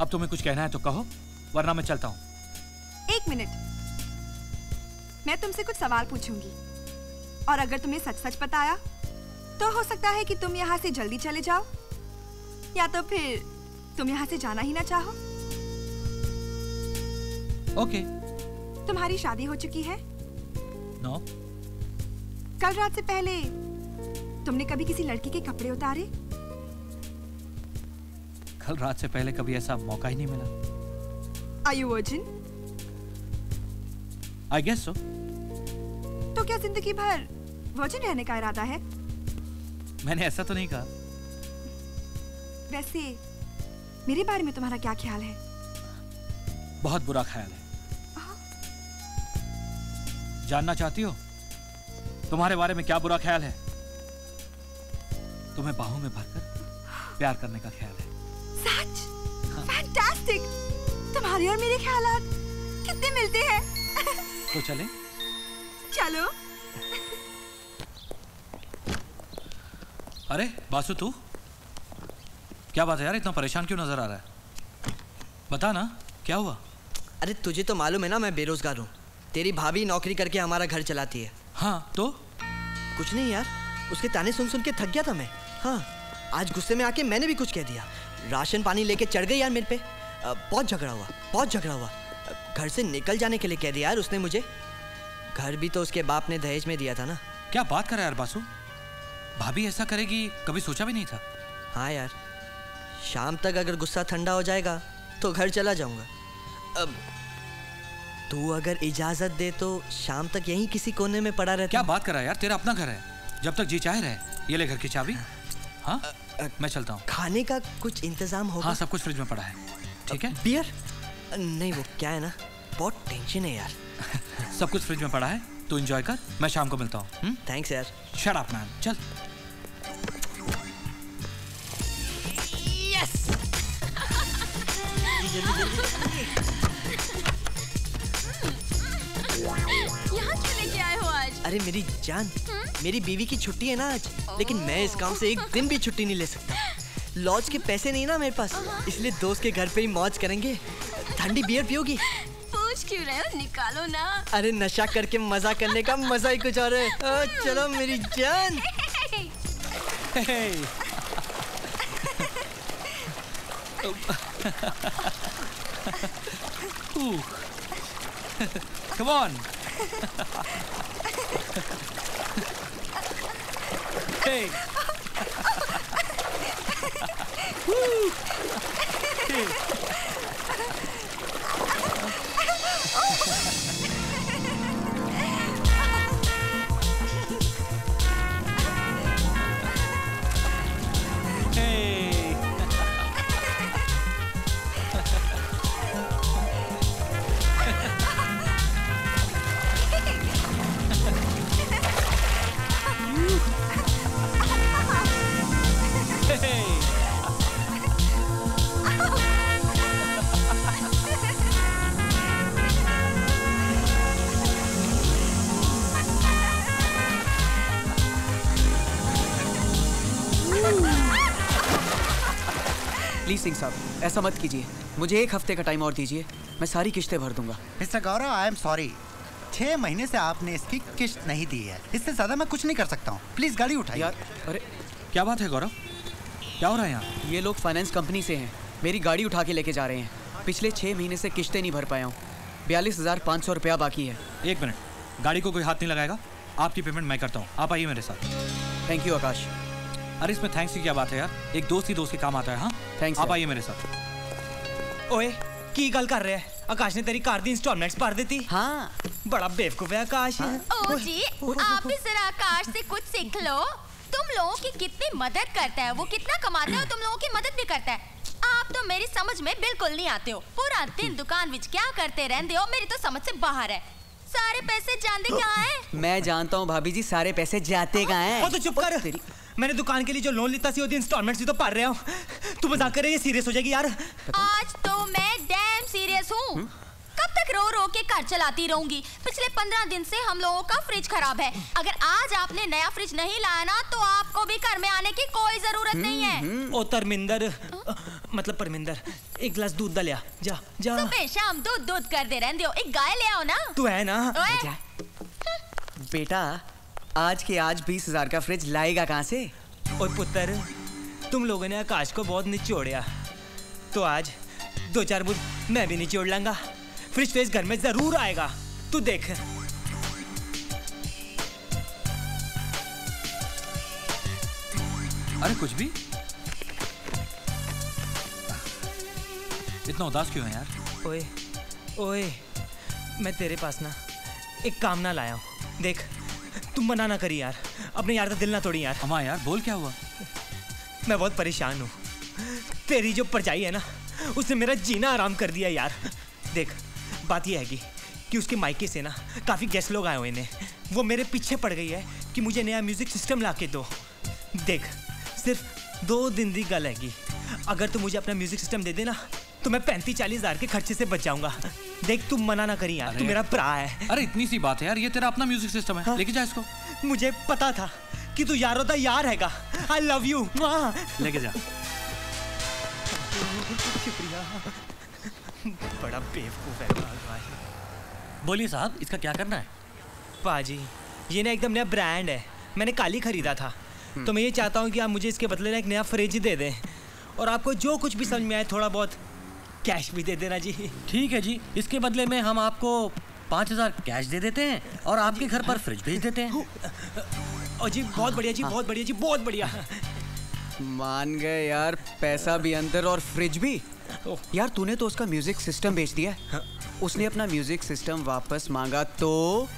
अब तुम्हें कुछ कहना है तो कहो, वरना मैं चलता हूँ। एक मिनट, मैं तुमसे कुछ सवाल पूछूंगी और अगर तुम्हें सच सच बताया तो हो सकता है कि तुम यहाँ से जल्दी चले जाओ, या तो फिर तुम यहाँ से जाना ही ना चाहो। ओके। तुम्हारी शादी हो चुकी है? नो। कल रात से पहले तुमने कभी किसी लड़की के कपड़े उतारे? कल रात से पहले कभी ऐसा मौका ही नहीं मिला। Are you virgin? I guess so. तो क्या जिंदगी भर वर्जिन रहने का इरादा है? मैंने ऐसा तो नहीं कहा। वैसे मेरे बारे में तुम्हारा क्या ख्याल है? बहुत बुरा ख्याल है। जानना चाहती हो तुम्हारे बारे में क्या बुरा ख्याल है? तुम्हें बाहों में भरकर प्यार करने का ख्याल है। सच? फैंटास्टिक। तुम्हारे और मेरे ख्यालात कितने मिलते हैं। तो चलें? चलो। अरे बासु तू क्या बात है यार, इतना परेशान क्यों नजर आ रहा है? बता ना क्या हुआ। अरे तुझे तो मालूम है ना मैं बेरोजगार हूँ, तेरी भाभी नौकरी करके हमारा घर चलाती है। हाँ तो कुछ नहीं यार, उसके ताने सुन सुन के थक गया था मैं। हाँ आज गुस्से में आके मैंने भी कुछ कह दिया, राशन पानी लेके चढ़ गई यार मेरे पे। बहुत झगड़ा हुआ, बहुत झगड़ा हुआ। घर से निकल जाने के लिए कह दिया यार उसने मुझे। घर भी तो उसके बाप ने दहेज में दिया था ना। क्या बात कर रहा है यार बासु, भाभी ऐसा करेगी कभी सोचा भी नहीं था। हाँ यार शाम तक अगर गुस्सा ठंडा हो जाएगा तो घर चला जाऊंगा। अब तू अगर इजाजत दे तो शाम तक यहीं किसी कोने में पड़ा रहता। क्या बात कर रहा है यार, तेरा अपना घर है, जब तक जी चाहे रहे। ये ले घर की चाबी। हाँ मैं चलता हूँ। खाने का कुछ इंतजाम होगा? हाँ सब कुछ फ्रिज में पड़ा है। ठीक है। बियर नहीं, वो क्या है ना बहुत टेंशन है यार। सब कुछ फ्रिज में पड़ा है, तू एंजॉय कर, मैं शाम को मिलता हूँ। थैंक्स यार। शट अप मैन, चल। यस यहाँ क्यों लेके आए हो आज? अरे मेरी जान, मेरी बीवी की छुट्टी है ना आज, लेकिन मैं इस काम से एक दिन भी छुट्टी नहीं ले सकता। लॉज के पैसे नहीं ना मेरे पास, इसलिए दोस्त के घर पे ही मौज करेंगे। ठंडी बियर पियोगी? पूछ क्यों रहे हो, निकालो ना। अरे नशा करके मजा करने का मजा ही कुछ और है। ओ, चलो मेरी जान। Come on. Hey. Woo. Hey. Singh साहब ऐसा मत कीजिए, मुझे एक हफ्ते का टाइम और दीजिए, मैं सारी किश्तें भर दूंगा। Mister Gaurav I am sorry, छह महीने से आपने इसकी किश्त नहीं दी है, इससे ज्यादा मैं कुछ नहीं कर सकता हूँ। प्लीज गाड़ी उठाइए। अरे क्या बात है गौरव, क्या हो रहा है यहाँ? ये लोग फाइनेंस कंपनी से हैं, मेरी गाड़ी उठा के लेके जा रहे हैं। पिछले छह महीने से किश्तें नहीं भर पाया हूँ, बयालीस हजार पाँच सौ रुपया बाकी है। एक मिनट, गाड़ी को कोई हाथ नहीं लगाएगा, आपकी पेमेंट मैं करता हूँ, आप आइए मेरे साथ। Thank you Akash. अरे इसमें थैंक्स की क्या बात है यार, एक दोस्त ही दोस्त के काम आता है। हाँ थैंक्स, आप आइए मेरे साथ। ओए की गल कर रहे हैं, आकाश ने तेरी कार दी इंस्टॉलमेंट्स भर देती। हाँ बड़ा बेवकूफ है आकाश। हाँ। ओ जी आप भी जरा आकाश से कुछ सीख लो, तुम लोगों की कितनी मदद करता है वो, कितना कमाता है तुम लोगों की मदद भी करता है। आप तो मेरी समझ में बिल्कुल नहीं आते हो, पूरा दिन दुकान विच क्या करते रहते हो, मेरी तो समझ से बाहर है। सारे पैसे जानते कहाँ है? मैं जानता हूँ भाभी जी, सारे पैसे जाते कहाँ है। चुप कर, मैंने दुकान के लिए जो लोन लेता सी उसकी इंस्टॉलमेंट भी तो भर रहा हूं। तू मजाक कर रही है, सीरियस हो जाएगी यार। आज तो मैं डैम सीरियस हूँ, कब तक रो रो के घर चलाती रहूंगी। पिछले पंद्रह दिन से हम लोगों का फ्रिज खराब है, अगर आज आपने नया फ्रिज नहीं लाया ना तो आपको भी घर में आने की कोई जरूरत नहीं है। ओ तरमिंदर, मतलब परमिंदर, एक गिलास दूध दा लिया जा जा। सुबह शाम दूध दूध करते रहते हो, एक गाय ले आओ ना। तू है ना बेटा, आज के आज बीस हजार का फ्रिज लाएगा कहाँ से? और पुत्र तुम लोगों ने आकाश को बहुत निचोड़ा, तो आज दो चार बुध मैं भी निचोड़ लाऊंगा, फ्रिज फ्रिज घर में जरूर आएगा, तू देख। अरे कुछ भी, इतना उदास क्यों है यार? ओए ओए मैं तेरे पास ना एक काम ना लाया हूँ, देख तुम मना ना करी यार, अपने यार का दिल ना तोड़ी यार। हाँ यार बोल क्या हुआ? मैं बहुत परेशान हूँ, तेरी जो परजाई है ना उसने मेरा जीना आराम कर दिया यार। देख बात यह है कि उसके मायके से ना काफ़ी गेस्ट लोग आए हुए हैं, वो मेरे पीछे पड़ गई है कि मुझे नया म्यूज़िक सिस्टम ला के दो। देख सिर्फ दो दिन की गल हैगी, अगर तू मुझे अपना म्यूज़िक सिस्टम दे देना तो मैं पैंतीस चालीस हजार के खर्चे से बच जाऊंगा। देख तुम मना ना करी यार, तू मेरा भ्रा है। अरे इतनी सी बात है यार, ये तेरा अपना म्यूजिक सिस्टम है, लेके जा इसको। मुझे पता था कि तू यार होता यार हैगा। I love you. लेके जा। शुक्रिया। बड़ा बेवकूफ है भाई। बोलिए साहब, इसका क्या करना है? पाजी ये ना एकदम नया ब्रांड है, मैंने काली खरीदा था, तो मैं ये चाहता हूँ कि आप मुझे इसके बदले ना एक नया फ्रिज दे दें, और आपको जो कुछ भी समझ में आए थोड़ा बहुत कैश भी दे देना जी। ठीक है जी, इसके बदले में हम आपको पाँच हज़ार कैश दे देते हैं और आपके घर पर फ्रिज भेज देते हैं। और जी बहुत बढ़िया जी, बहुत बढ़िया जी, बहुत बढ़िया। मान गए यार, पैसा भी अंदर और फ्रिज भी। यार तूने तो उसका म्यूजिक सिस्टम बेच दिया, उसने अपना म्यूजिक सिस्टम वापस मांगा तो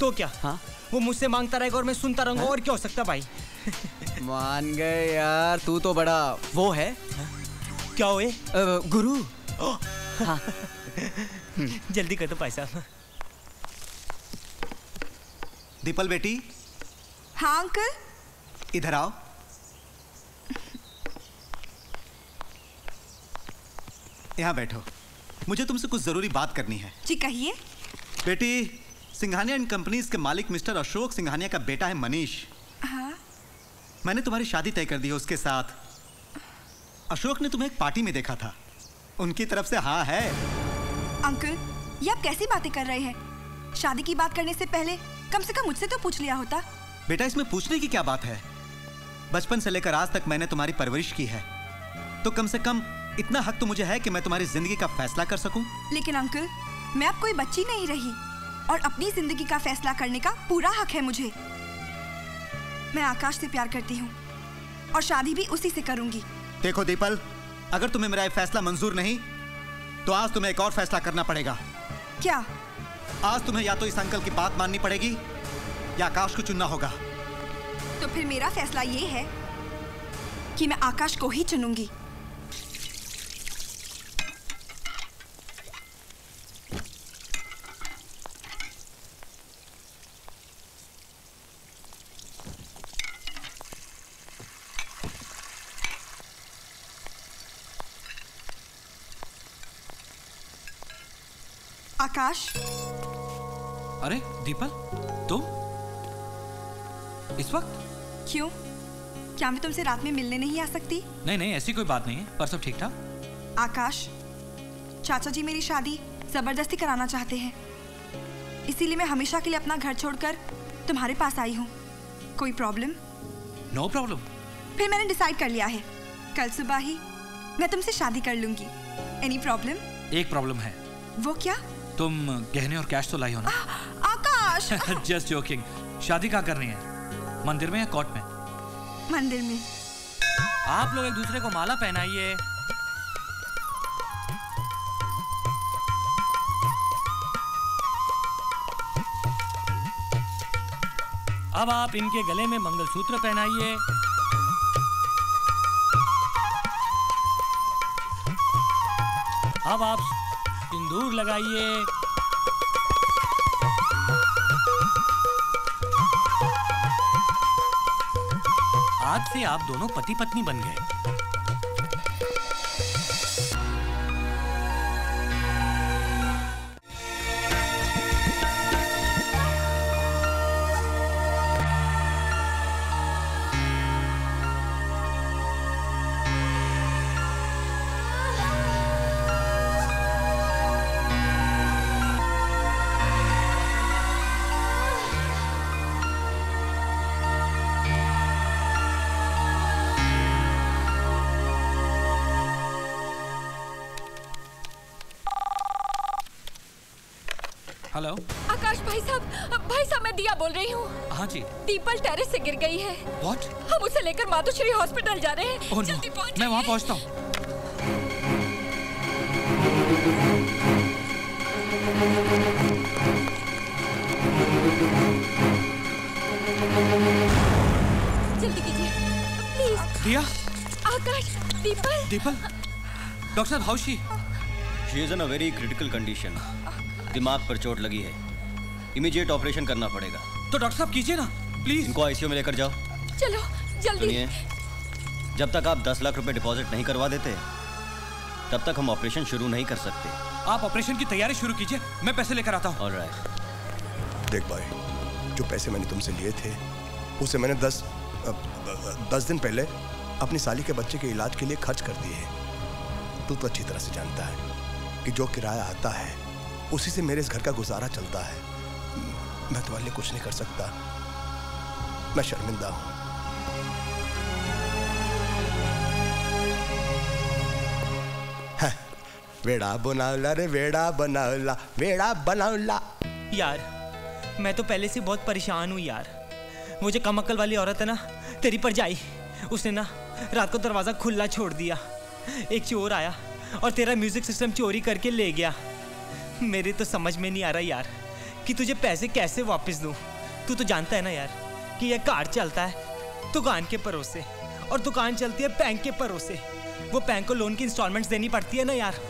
तो क्या? हाँ वो मुझसे मांगता रहेगा और मैं सुनता रहूंगा, और क्या हो सकता भाई। मान गए यार, तू तो बड़ा वो है। हा? क्या हो ये? गुरु। हाँ। जल्दी कर दो भाई साहब। दीपल बेटी। हाँ अंकल। इधर आओ। यहाँ बैठो, मुझे तुमसे कुछ जरूरी बात करनी है। जी कहिए। बेटी, सिंघानिया एंड कंपनीज के मालिक मिस्टर अशोक सिंघानिया का बेटा है मनीष। हाँ। मैंने तुम्हारी शादी तय कर दी है उसके साथ। अशोक ने तुम्हें एक पार्टी में देखा था, उनकी तरफ से हाँ है। अंकल ये आप कैसी बातें कर रहे हैं? शादी की बात करने से पहले कम से कम मुझसे तो पूछ लिया होता। बेटा इसमें पूछने की क्या बात है, बचपन से लेकर आज तक मैंने तुम्हारी परवरिश की है, तो कम से कम इतना हक तो मुझे है कि मैं तुम्हारी जिंदगी का फैसला कर सकूं। लेकिन अंकल मैं अब कोई बच्ची नहीं रही, और अपनी जिंदगी का फैसला करने का पूरा हक है मुझे। मैं आकाश से प्यार करती हूँ और शादी भी उसी से करूंगी। देखो दीपल, अगर तुम्हें मेरा ये फैसला मंजूर नहीं तो आज तुम्हें एक और फैसला करना पड़ेगा। क्या? आज तुम्हें या तो इस अंकल की बात माननी पड़ेगी या आकाश को चुनना होगा। तो फिर मेरा फैसला ये है कि मैं आकाश को ही चुनूंगी। आकाश। अरे दीपल, तुम इस वक्त? क्यों, क्या मैं तुमसे रात में मिलने नहीं आ सकती? नहीं नहीं ऐसी कोई बात नहीं है, पर सब ठीक ठाक। आकाश, चाचा जी मेरी शादी जबरदस्ती कराना चाहते हैं, इसीलिए मैं हमेशा के लिए अपना घर छोड़कर तुम्हारे पास आई हूँ। कोई प्रॉब्लम? No problem. फिर मैंने डिसाइड कर लिया है, कल सुबह ही मैं तुमसे शादी कर लूंगी। Any problem? एक प्रॉब्लम है। वो क्या? तुम गहने और कैश तो लाई हो ना? आ, आकाश। Just joking. शादी कहाँ करनी है, मंदिर में या कोर्ट में? मंदिर में। आप लोग एक दूसरे को माला पहनाइए। अब आप इनके गले में मंगलसूत्र पहनाइए। अब आप सिंदूर लगाइए। आज से आप दोनों पति पत्नी बन गए। हेलो आकाश भाई साहब, भाई साहब मैं दिया बोल रही हूँ। हाँ जी। दीपल टेरेस से गिर गई है। व्हाट? हम उसे लेकर मातोश्री हॉस्पिटल जा रहे हैं। oh, जल्दी पहुँच। मैं वहाँ पहुँचता हूँ। जल्दी कीजिए प्लीज। दिया, आकाश, दीपल। दीपल, डॉक्टर साहब how she? She is in a very critical condition. दिमाग पर चोट लगी है, इमीडिएट ऑपरेशन करना पड़ेगा। तो डॉक्टर साहब कीजिए ना प्लीज। इनको आईसीयू में लेकर जाओ। चलो जल्दी। जब तक आप दस लाख रुपए डिपॉजिट नहीं करवा देते तब तक हम ऑपरेशन शुरू नहीं कर सकते। आप ऑपरेशन की तैयारी शुरू कीजिए, मैं पैसे लेकर आता हूँ। ऑलराइट। देख भाई, जो पैसे मैंने तुमसे लिए थे उसे मैंने दस दस दिन पहले अपनी साली के बच्चे के इलाज के लिए खर्च कर दिए हैं। तू तो अच्छी तरह से जानता है कि जो किराया आता है उसी से मेरे इस घर का गुजारा चलता है। मैं तुम्हारे लिए कुछ नहीं कर सकता, मैं शर्मिंदा हूँ। वेड़ा बनावला रे वेड़ा बनावला वेड़ा बनावला। यार मैं तो पहले से बहुत परेशान हूँ यार। वो जो कम अक्ल वाली औरत है ना तेरी परजाई, उसने ना रात को दरवाज़ा खुला छोड़ दिया। एक चोर आया और तेरा म्यूज़िक सिस्टम चोरी करके ले गया। मेरे तो समझ में नहीं आ रहा यार कि तुझे पैसे कैसे वापस दूँ। तू तो जानता है ना यार कि यह कार चलता है दुकान के भरोसे और दुकान चलती है बैंक के भरोसे। वो बैंक को लोन की इंस्टॉलमेंट्स देनी पड़ती है ना यार।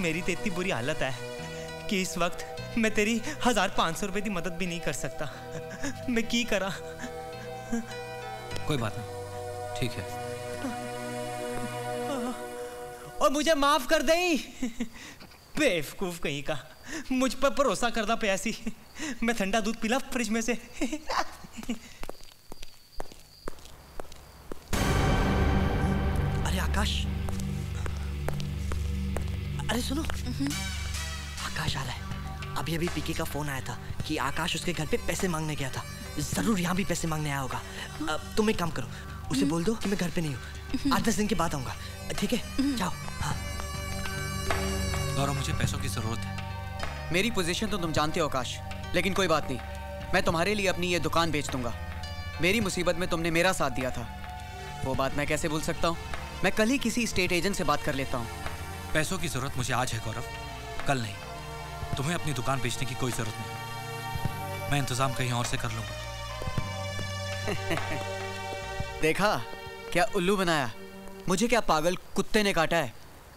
मेरी तो इतनी बुरी हालत है कि इस वक्त मैं तेरी हजार पाँच सौ रुपये की मदद भी नहीं कर सकता। मैं की करा? कोई बात नहीं, ठीक है। और मुझे माफ कर दे। बेवकूफ कहीं का, मुझ पर भरोसा करता प्यासी। मैं ठंडा दूध पिला फ्रिज में से। अरे आकाश, अरे सुनो, आकाश आ रहा है। अभी अभी पीके का फोन आया था कि आकाश उसके घर पे पैसे मांगने गया था। जरूर यहाँ भी पैसे मांगने आया होगा। अब तुम एक काम करो, उसे बोल दो कि मैं घर पे नहीं हूँ, आठ दस दिन के बाद आऊँगा। ठीक है, जाओ। हाँ गौरव, मुझे पैसों की ज़रूरत है। मेरी पोजीशन तो तुम जानते हो आकाश, लेकिन कोई बात नहीं, मैं तुम्हारे लिए अपनी ये दुकान बेच दूंगा। मेरी मुसीबत में तुमने मेरा साथ दिया था, वो बात मैं कैसे भूल सकता हूँ। मैं कल ही किसी स्टेट एजेंट से बात कर लेता हूँ। पैसों की ज़रूरत मुझे आज है गौरव, कल नहीं। तुम्हें अपनी दुकान बेचने की कोई ज़रूरत नहीं, मैं इंतज़ाम कहीं और से कर लूँगा। देखा क्या उल्लू बनाया, मुझे क्या पागल कुत्ते ने काटा है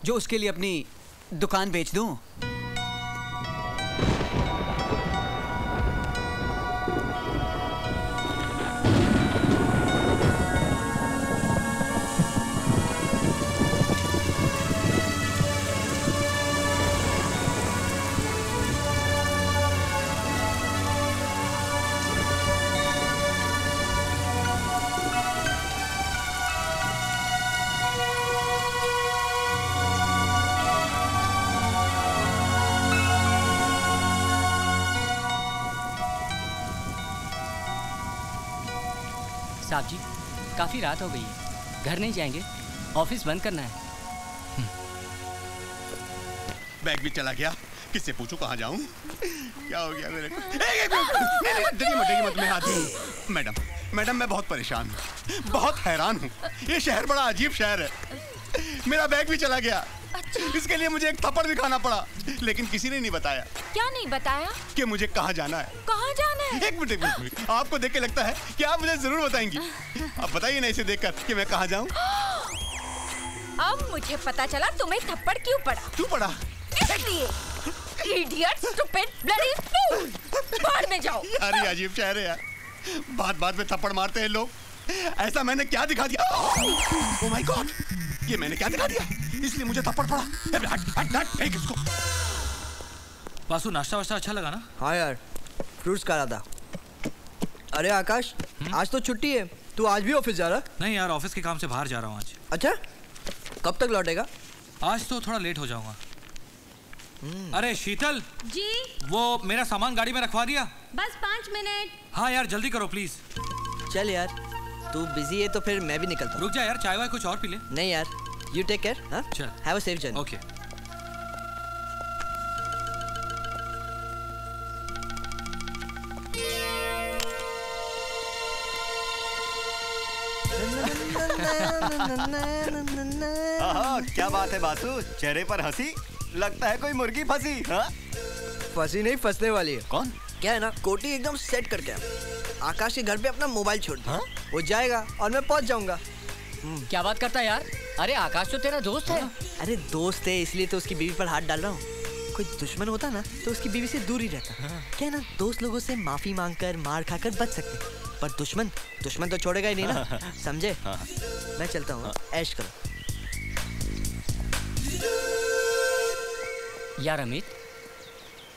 जो उसके लिए अपनी दुकान बेच दूँ। साहब जी, काफ़ी रात हो गई है, घर नहीं जाएंगे? ऑफिस बंद करना है। बैग भी चला गया, किससे पूछूं कहाँ जाऊं? क्या हो गया मेरे को? डरिए मत, डरिए मत, मैं हाथ हूं। मैडम मैडम मैं बहुत परेशान हूँ, बहुत हैरान हूँ। ये शहर बड़ा अजीब शहर है। मेरा बैग भी चला गया, इसके लिए मुझे एक थप्पड़ भी खाना पड़ा। लेकिन किसी ने नहीं बताया। क्या नहीं बताया? कि मुझे कहाँ जाना है। कहाँ जाना है? एक मिनट एक मिनट, आपको देख के लगता है कि आप मुझे जरूर बताएंगी। आप बताइए ना इसे देखकर कि मैं कहाँ जाऊँ। अब मुझे पता चला तुम्हें थप्पड़ क्यों पड़ा। क्यों पड़ा? इसलिए। Idiot, stupid, bloody fool. बाहर में जाओ। अरे अजीब शहर है यार, बात बात में थप्पड़ मारते हैं लोग। ऐसा मैंने क्या दिखा दिया? ओह माय गॉड, ये मैंने क्या दिखा दिया, इसलिए मुझे थप्पड़ पड़ा। हट हट हट, फेंक इसको। वासु, नाश्ता वाश्ता अच्छा लगा ना? हाँ यार, फ्रूट्स खा रहा था। अरे आकाश, आज तो छुट्टी है, तू आज भी ऑफिस जा रहा? नहीं यार, ऑफिस के काम से बाहर जा रहा हूँ आज। अच्छा, कब तक लौटेगा? आज तो थोड़ा लेट हो जाऊँगा। अरे शीतल जी, वो मेरा सामान गाड़ी में रखवा दिया? बस पाँच मिनट। हाँ यार, जल्दी करो प्लीज। चल यार, तू बिजी है तो फिर मैं भी निकलता हूँ। रुक जा यार, चाय वाय कुछ और पी ले। नहीं यार, यू टेक केयर। हाँ चल, have a safe journey. Okay. क्या बात है बासु, चेहरे पर हंसी, लगता है कोई मुर्गी फंसी। हाँ फंसी नहीं, फंसने वाली है। कौन? क्या है ना, कोटी एकदम सेट करके आकाश के घर पे अपना मोबाइल छोड़ दिया। वो जाएगा और मैं पहुंच जाऊंगा। क्या बात करता है यार। अरे आकाश तो तेरा दोस्त है। अरे दोस्त है इसलिए तो उसकी बीवी पर हाथ डाल रहा हूँ। कोई दुश्मन होता ना तो उसकी बीवी से दूर ही रहता। क्या है ना, दोस्त लोगों से माफी मांगकर मार खाकर बच सकते, पर दुश्मन दुश्मन तो छोड़ेगा ही नहीं ना, समझे? मैं चलता हूँ, ऐश करो। यार अमित,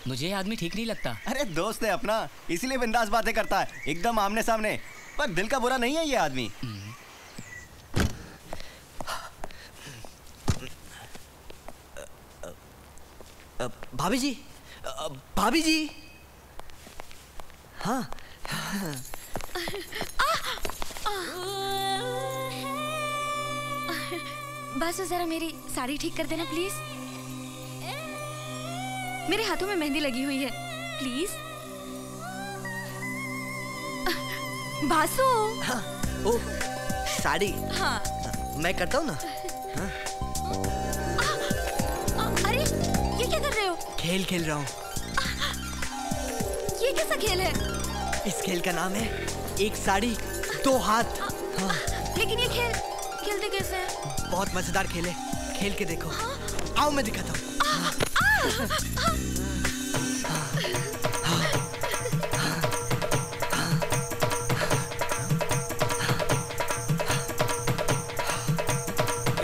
मुझे आदमी ठीक नहीं लगता। अरे दोस्त है अपना, इसीलिए बिंदास बातें करता है, एकदम आमने सामने, पर दिल का बुरा नहीं है ये आदमी। भाभी जी, भाभी जी, हाँ। बस जरा मेरी साड़ी ठीक कर देना प्लीज, मेरे हाथों में मेहंदी लगी हुई है, प्लीज। बासु, हाँ, ओ, साड़ी, हाँ, मैं करता हूँ ना। हाँ। आ, आ, अरे ये क्या कर रहे हो? खेल खेल रहा हूँ। ये कैसा खेल है? इस खेल का नाम है एक साड़ी दो हाथ। हाँ। लेकिन ये खेल खेलते कैसे हैं? बहुत मजेदार खेल है, खेल के देखो। हाँ। आओ मैं दिखाता हूँ। ए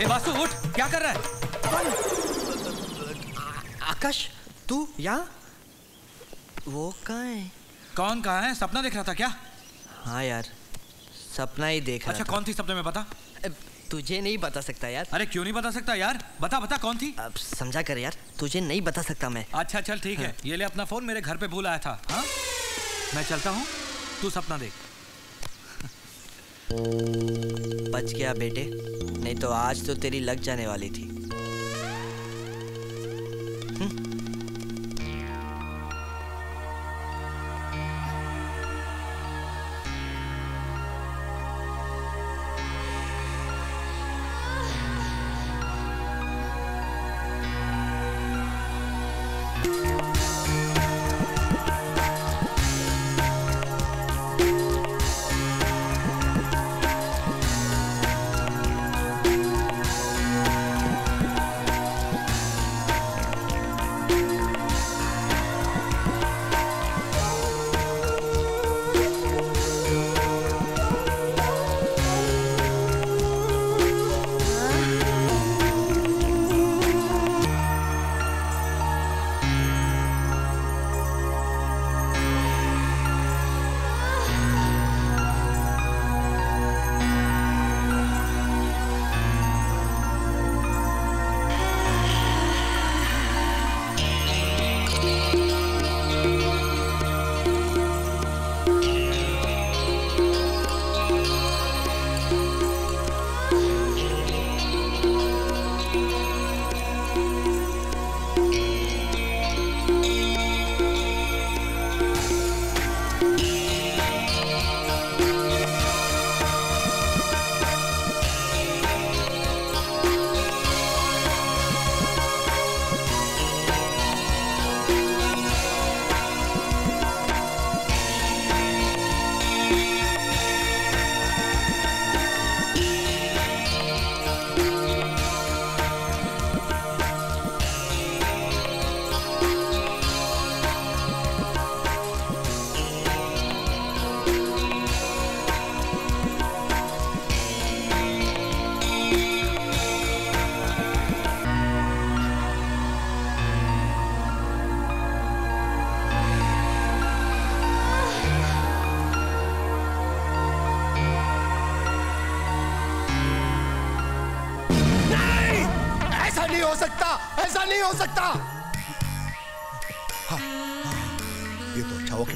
वासु उठ, क्या कर रहा है? आकाश तू यहाँ? वो कहाँ है? कौन कहाँ है? सपना देख रहा था क्या? हाँ यार, सपना ही देख रहा था। अच्छा कौन थी सपने में बता? तुझे नहीं बता सकता यार। अरे क्यों नहीं बता सकता यार, बता बता कौन थी? अब समझा कर यार, तुझे नहीं बता सकता मैं। अच्छा चल ठीक है, ये ले अपना फोन, मेरे घर पे भूल आया था। हाँ मैं चलता हूँ, तू सपना देख। बच गया बेटे, नहीं तो आज तो तेरी लग जाने वाली थी।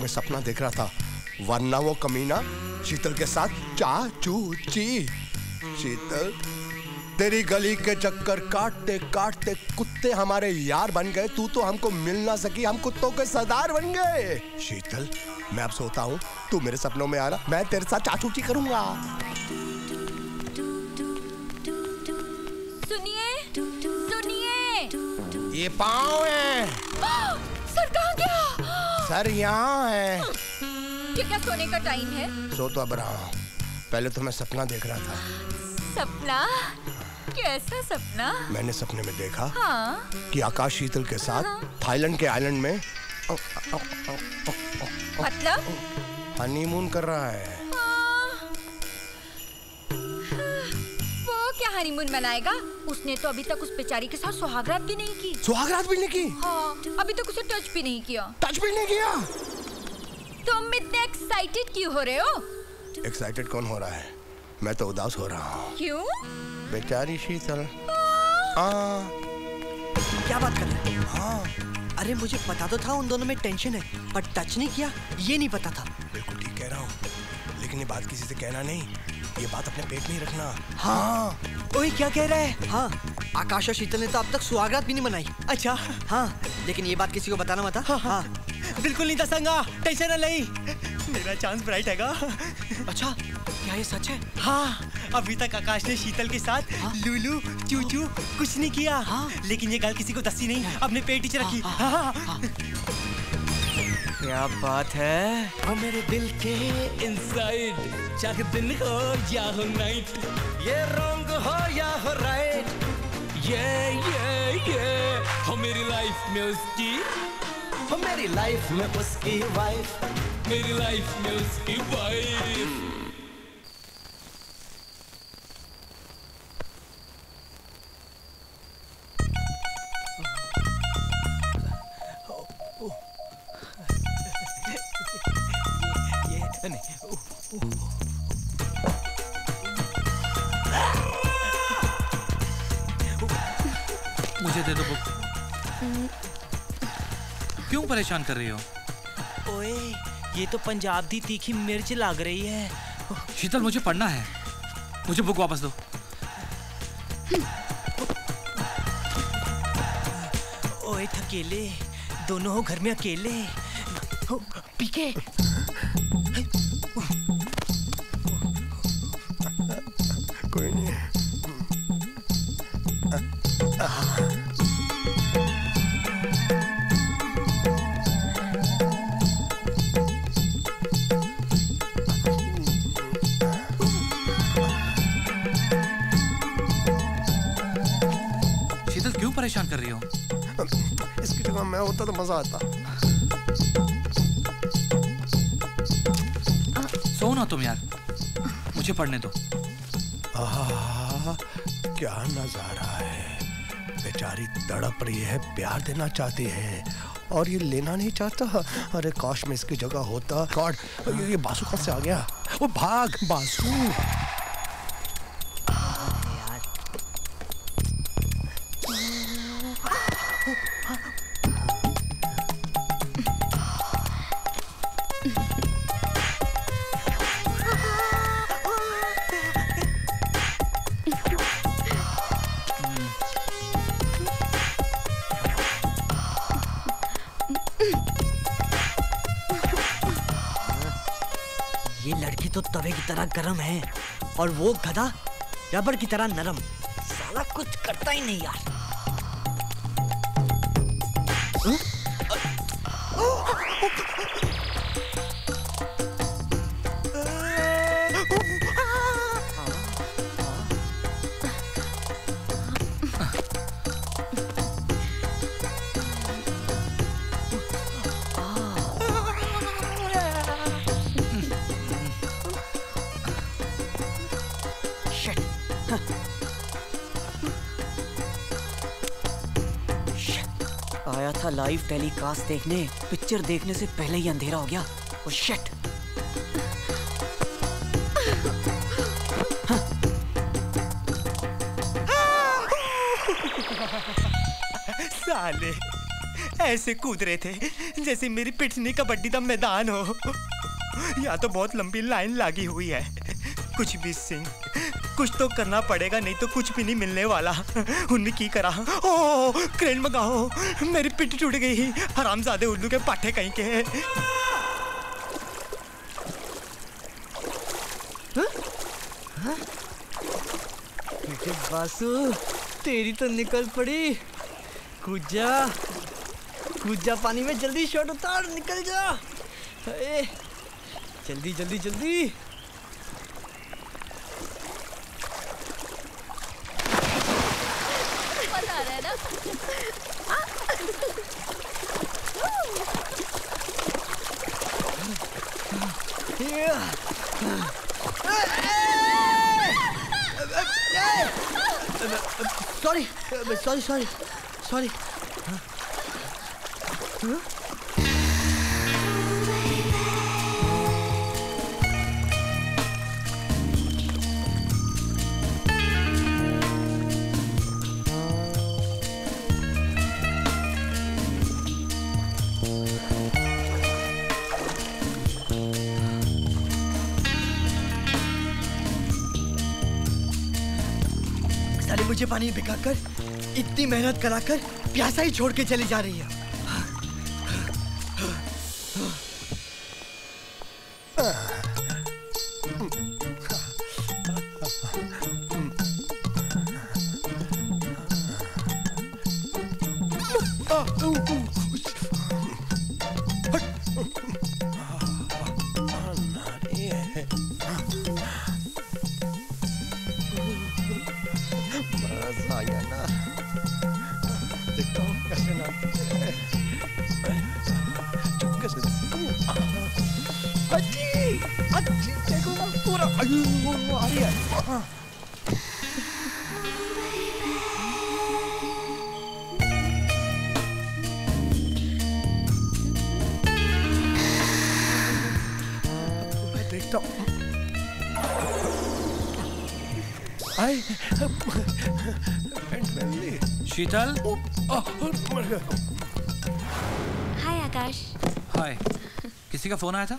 सपना देख रहा था, वरना वो कमीना शीतल के साथ चाचू जी। शीतल तेरी गली के चक्कर काटते काटते कुत्ते हमारे यार बन गए, तू तो हमको मिल ना सकी, हम कुत्तों के सरदार बन गए। शीतल मैं अब सोता हूँ, तू मेरे सपनों में आ रहा, मैं तेरे साथ चाचू जी करूंगा। सुनिए सुनिए, ये पाँव है। सर कहाँ गया? सर यहाँ है। क्या सोने का टाइम है? सो तो अब रहा हूँ, पहले तो मैं सपना देख रहा था। सपना? कैसा सपना? मैंने सपने में देखा, हाँ? कि आकाश शीतल के साथ, हाँ? थाईलैंड के आइलैंड में, मतलब हनीमून कर रहा है। हाँ? वो क्या हनीमून मनाएगा। उसने तो अभी तक उस बेचारी के साथ सुहागरात भी नहीं की। सुहागरात भी नहीं की? हाँ, अभी तक उसे टच भी नहीं किया। टच भी नहीं किया? तुम इतने एक्साइटेड क्यों हो रहे हो? एक्साइटेड कौन हो रहा है, मैं तो उदास हो रहा हूँ। क्यों? बेचारी शीतल। क्या बात कर रहे हो? हाँ। अरे मुझे पता तो था उन दोनों में टेंशन है, पर टच नहीं किया ये नहीं पता था। बिल्कुल ठीक कह रहा हूँ, लेकिन ये बात किसी से कहना नहीं, ये बात अपने पेट नहीं रखना। हाँ, ओए क्या कह रहा है? हाँ, आकाश और शीतल ने तो अब तक सुहागरात भी नहीं मनाई। अच्छा हाँ, लेकिन ये बात किसी को बताना मत। हाँ, हाँ। बिल्कुल नहीं दसंगा, टेंशन न ले, मेरा चांस ब्राइट हैगा। अच्छा क्या ये सच है? हाँ, अभी तक आकाश ने शीतल के साथ हाँ? लूलू चूचू कुछ नहीं किया। हाँ? लेकिन ये गाल किसी को दसी नहीं, अपने पेट ही रखी। क्या बात है, वो मेरे दिल के इनसाइड, चाहे दिन हो या हो नाइट, ये रॉन्ग हो या हो राइट, ये ये ये हो मेरी लाइफ में उसकी, हो मेरी लाइफ में उसकी वाइफ, मेरी लाइफ में उसकी वाइफ। मुझे दे दो बुक। क्यों परेशान कर रही हो? ओए, ये तो पंजाबी तीखी मिर्च लग रही है। शीतल मुझे पढ़ना है, मुझे बुक वापस दो। ओए थकेले, दोनों हो घर में अकेले। पीके कोई नहीं। शीतल क्यों परेशान कर रही हो? इसकी जगह मैं होता तो मजा आता। सो ना तुम यार, मुझे पढ़ने दो। आहा, क्या नजारा है, बेचारी तड़प रही है, प्यार देना चाहती है और ये लेना नहीं चाहता। अरे काश मैं इसकी जगह होता। गॉड, ये, ये बासु कहाँ से आ गया? वो भाग बासु। तरह गरम है और वो गधा रबड़ की तरह नरम, साला कुछ करता ही नहीं यार। लाइव टेलीकास्ट देखने, पिक्चर देखने से पहले ही अंधेरा हो गया। Oh shit. साले ऐसे कूद रहे थे जैसे मेरी पिटनी कबड्डी का मैदान हो, या तो बहुत लंबी लाइन लगी हुई है। कुछ भी सिंह, कुछ तो करना पड़ेगा, नहीं तो कुछ भी नहीं मिलने वाला। उन्हें की करा? ओ क्रेन मंगाओ, मेरी पिट टूट गई। हरामजादे उल्लू के पाठे कहीं के। लेकिन बासु तेरी तो निकल पड़ी। कूद जा, कूद जा पानी में, जल्दी शॉट उतार, निकल जा। ए, जल्दी जल्दी जल्दी। Yeah. Sorry sorry sorry sorry मुझे पानी बिकाकर इतनी मेहनत कराकर प्यासा ही छोड़ के चली जा रही है। शीतल, हाय आकाश। हाय, किसी का फोन आया था?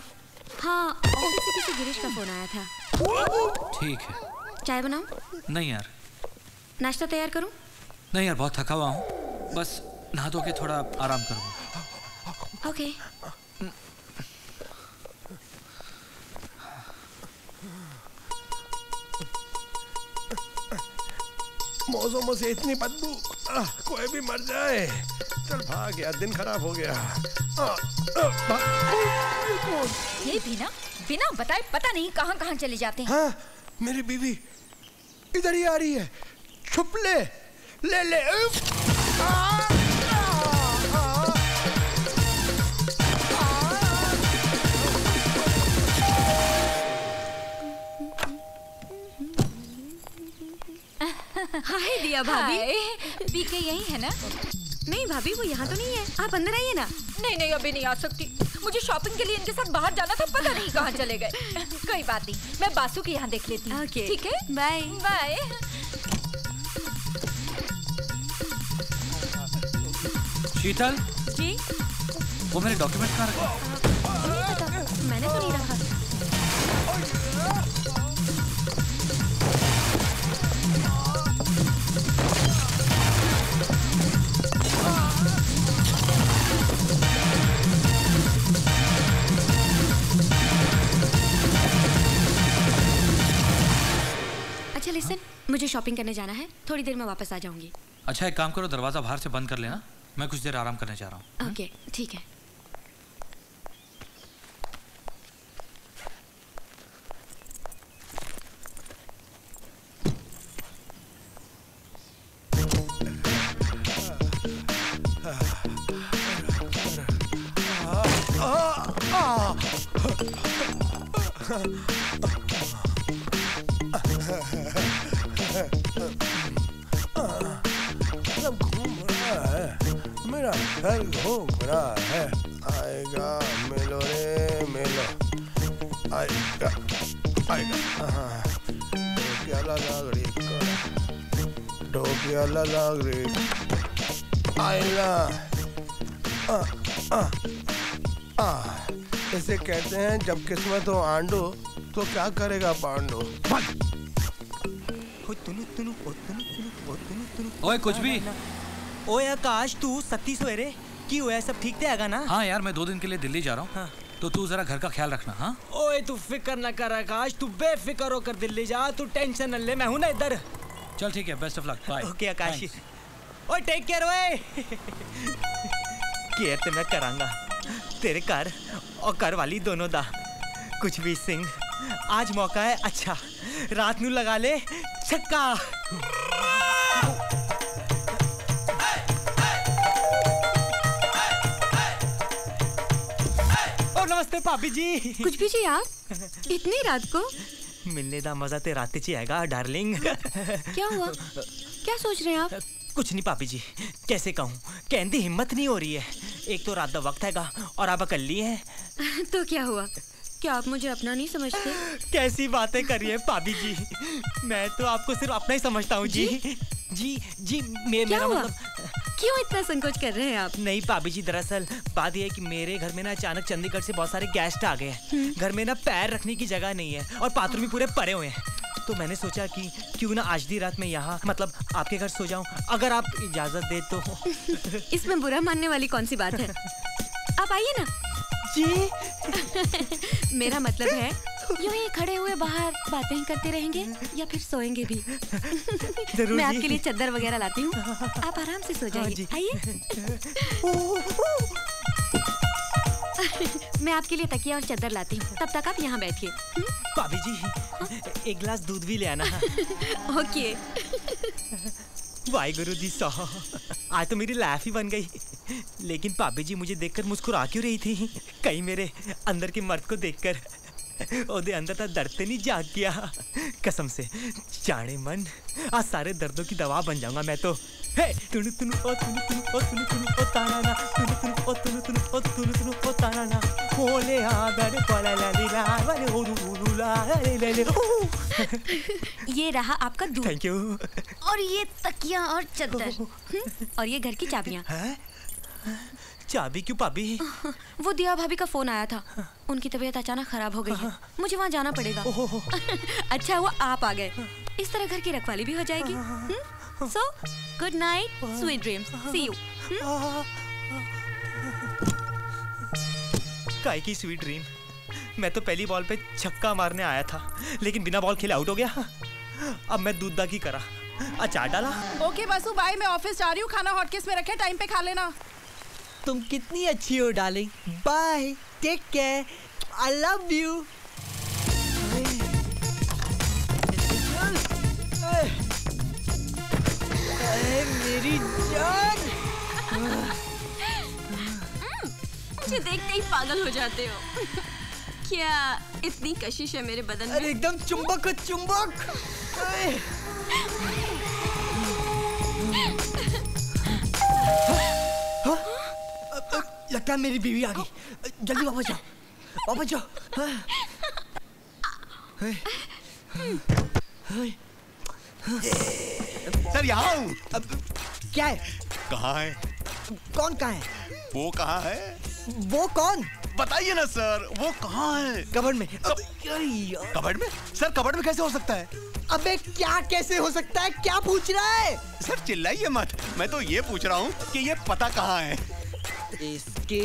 हाँ, ऑफिस से किसी गिरीश का फोन आया था। ठीक है। चाय बनाऊं? नहीं यार। नाश्ता तैयार करूं? नहीं यार, बहुत थका हुआ हूँ, बस नहा धो के थोड़ा आराम करूँगा। ओके। मौसम से इतनी बदबू, कोई भी मर जाए। चल भाग यार, दिन खराब हो गया। आ, आ, ये भी ना बिना बताए पता नहीं कहाँ कहाँ चले जाते हैं। हाँ, मेरी बीवी इधर ही आ रही है। छुप ले ले ले आ! हाय दिया भाभी, पीके यही है ना? नहीं भाभी, वो यहाँ तो नहीं है, आप अंदर आइए ना। नहीं नहीं, अभी नहीं आ सकती, मुझे शॉपिंग के लिए इनके साथ बाहर जाना था, पता नहीं कहाँ चले गए। कोई बात नहीं, मैं बासु के यहाँ देख लेती हूँ। okay. ठीक है, बाय बाय। शीतल जी, वो मेरे डॉक्यूमेंट कहाँ रखे? मैंने तो नहीं रखा। अच्छा लिसन, मुझे शॉपिंग करने जाना है, थोड़ी देर में वापस आ जाऊंगी। अच्छा, एक काम करो, दरवाजा बाहर से बंद कर लेना, मैं कुछ देर आराम करने जा रहा हूँ। ओके ठीक है। कहते हैं जब किस्मत हो आंडू तो क्या करेगा पांडू। ओए कुछ भी। ओए आकाश, तू सती सवेरे की हुआ, सब ठीक रहेगा ना? हाँ यार, मैं दो दिन के लिए दिल्ली जा रहा हूँ। हाँ। तो तू जरा घर का ख्याल रखना। हाँ। ओए तू फिक्र ना कर आकाश, तू बेफिक्र होकर दिल्ली जा, तू टेंशन न ले, मैं हूँ ना इधर। चल ठीक है, best of luck. Okay Akash, ओए टेक केयर। ओए केयर तो मैं करांगा तेरे घर और घर वाली दोनों दा। कुछ भी सिंह, आज मौका है अच्छा, रात नू लगा ले छक्का। और नमस्ते भाभी जी। कुछ भी जी, आप इतनी रात को मिलने दा मजा ते रात च आएगा डार्लिंग। क्या हुआ? क्या सोच रहे हैं आप? कुछ नहीं पापी जी, कैसे कहूँ, कहने की हिम्मत नहीं हो रही है। एक तो रात का वक्त हैगा और आप अकली हैं। तो क्या हुआ, क्या आप मुझे अपना नहीं समझते? कैसी बातें कर रही है भाभी जी, मैं तो आपको सिर्फ अपना ही समझता हूँ। जी जी जी, जी मे, मेरा मतलब क्यों इतना संकोच कर रहे हैं आप? नहीं भाभी जी, दरअसल बात यह है कि मेरे घर में ना अचानक चंडीगढ़ से बहुत सारे गेस्ट आ गए हैं। घर में ना पैर रखने की जगह नहीं है और बाथरूम भी पूरे पड़े हुए हैं, तो मैंने सोचा कि क्यों ना आज दी रात में यहाँ मतलब आपके घर सो जाऊँ, अगर आप इजाज़त दे तो। इसमें बुरा मानने वाली कौन सी बात है, आप आइए ना। जी मेरा मतलब है यूं ही खड़े हुए बाहर बातें करते रहेंगे या फिर सोएंगे भी? मैं आपके लिए चादर वगैरह लाती हूँ, आप आराम से सो जाइए। आइए मैं आपके लिए तकिया और चादर लाती हूँ, तब तक आप यहाँ बैठिए। भाभी जी हा? एक गिलास दूध भी ले आना। ओके। वाहेगुरु जी साहब, आज तो मेरी लाइफ ही बन गई। लेकिन भाभी जी मुझे देखकर मुस्कुरा क्यों रही थी? कहीं मेरे अंदर के मर्द को देखकर ओदे अंदर तक डरते नहीं जाग गया? कसम से जाने मन आज सारे दर्दों की दवा बन जाऊंगा मैं तो। हे तुनु तुनु ओ तुनु तुनु ओ तुनु तुनु ओ ताना तुनु तुनु ओ तुनु तुनु ओ तुनु तुनु ओ ताना ओले आ गए पला ला ला वाले ओलू ला ले ले। ये रहा आपका दूध। Thank you. और ये तकिया और चादर और ये घर की चाबियां। चाबी क्यों भाभी? वो दिया भाभी का फोन आया था, उनकी तबीयत अचानक खराब हो गई है, मुझे वहाँ जाना पड़ेगा। अच्छा हुआ आप आ गए, इस तरह घर की रखवाली भी हो जाएगी। So good night, sweet dreams, see you. काहे की स्वीट ड्रीम, मैं तो पहली बॉल पे छक्का मारने आया था लेकिन बिना बॉल खेले आउट हो गया। अब मैं दूध दागी करा, अचार डाला। ओके बसु भाई, मैं ऑफिस जा रही हूँ, खाना हॉटकेस में रखे, टाइम पे खा लेना। तुम कितनी अच्छी हो darling, bye, take care, I love you. मेरी जान, मुझे देखते ही पागल हो जाते हो। क्या इतनी कशिश है मेरे बदन में? अरे एकदम चुंबक चुंबक। लगता है मेरी बीवी आ गई, जल्दी वापस जाओ, वापस जाओ। सर यहाँ हूँ। क्या है? कहाँ है? कौन कहाँ है? वो कहाँ है? वो कौन? बताइए ना सर, वो कहाँ है? कबर्ड में। कबर्ड में? सर कबर्ड में कैसे हो सकता है? अबे क्या कैसे हो सकता है, क्या पूछ रहा है? सर चिल्लाइए मत, मैं तो ये पूछ रहा हूँ कि ये पता कहाँ है इसकी।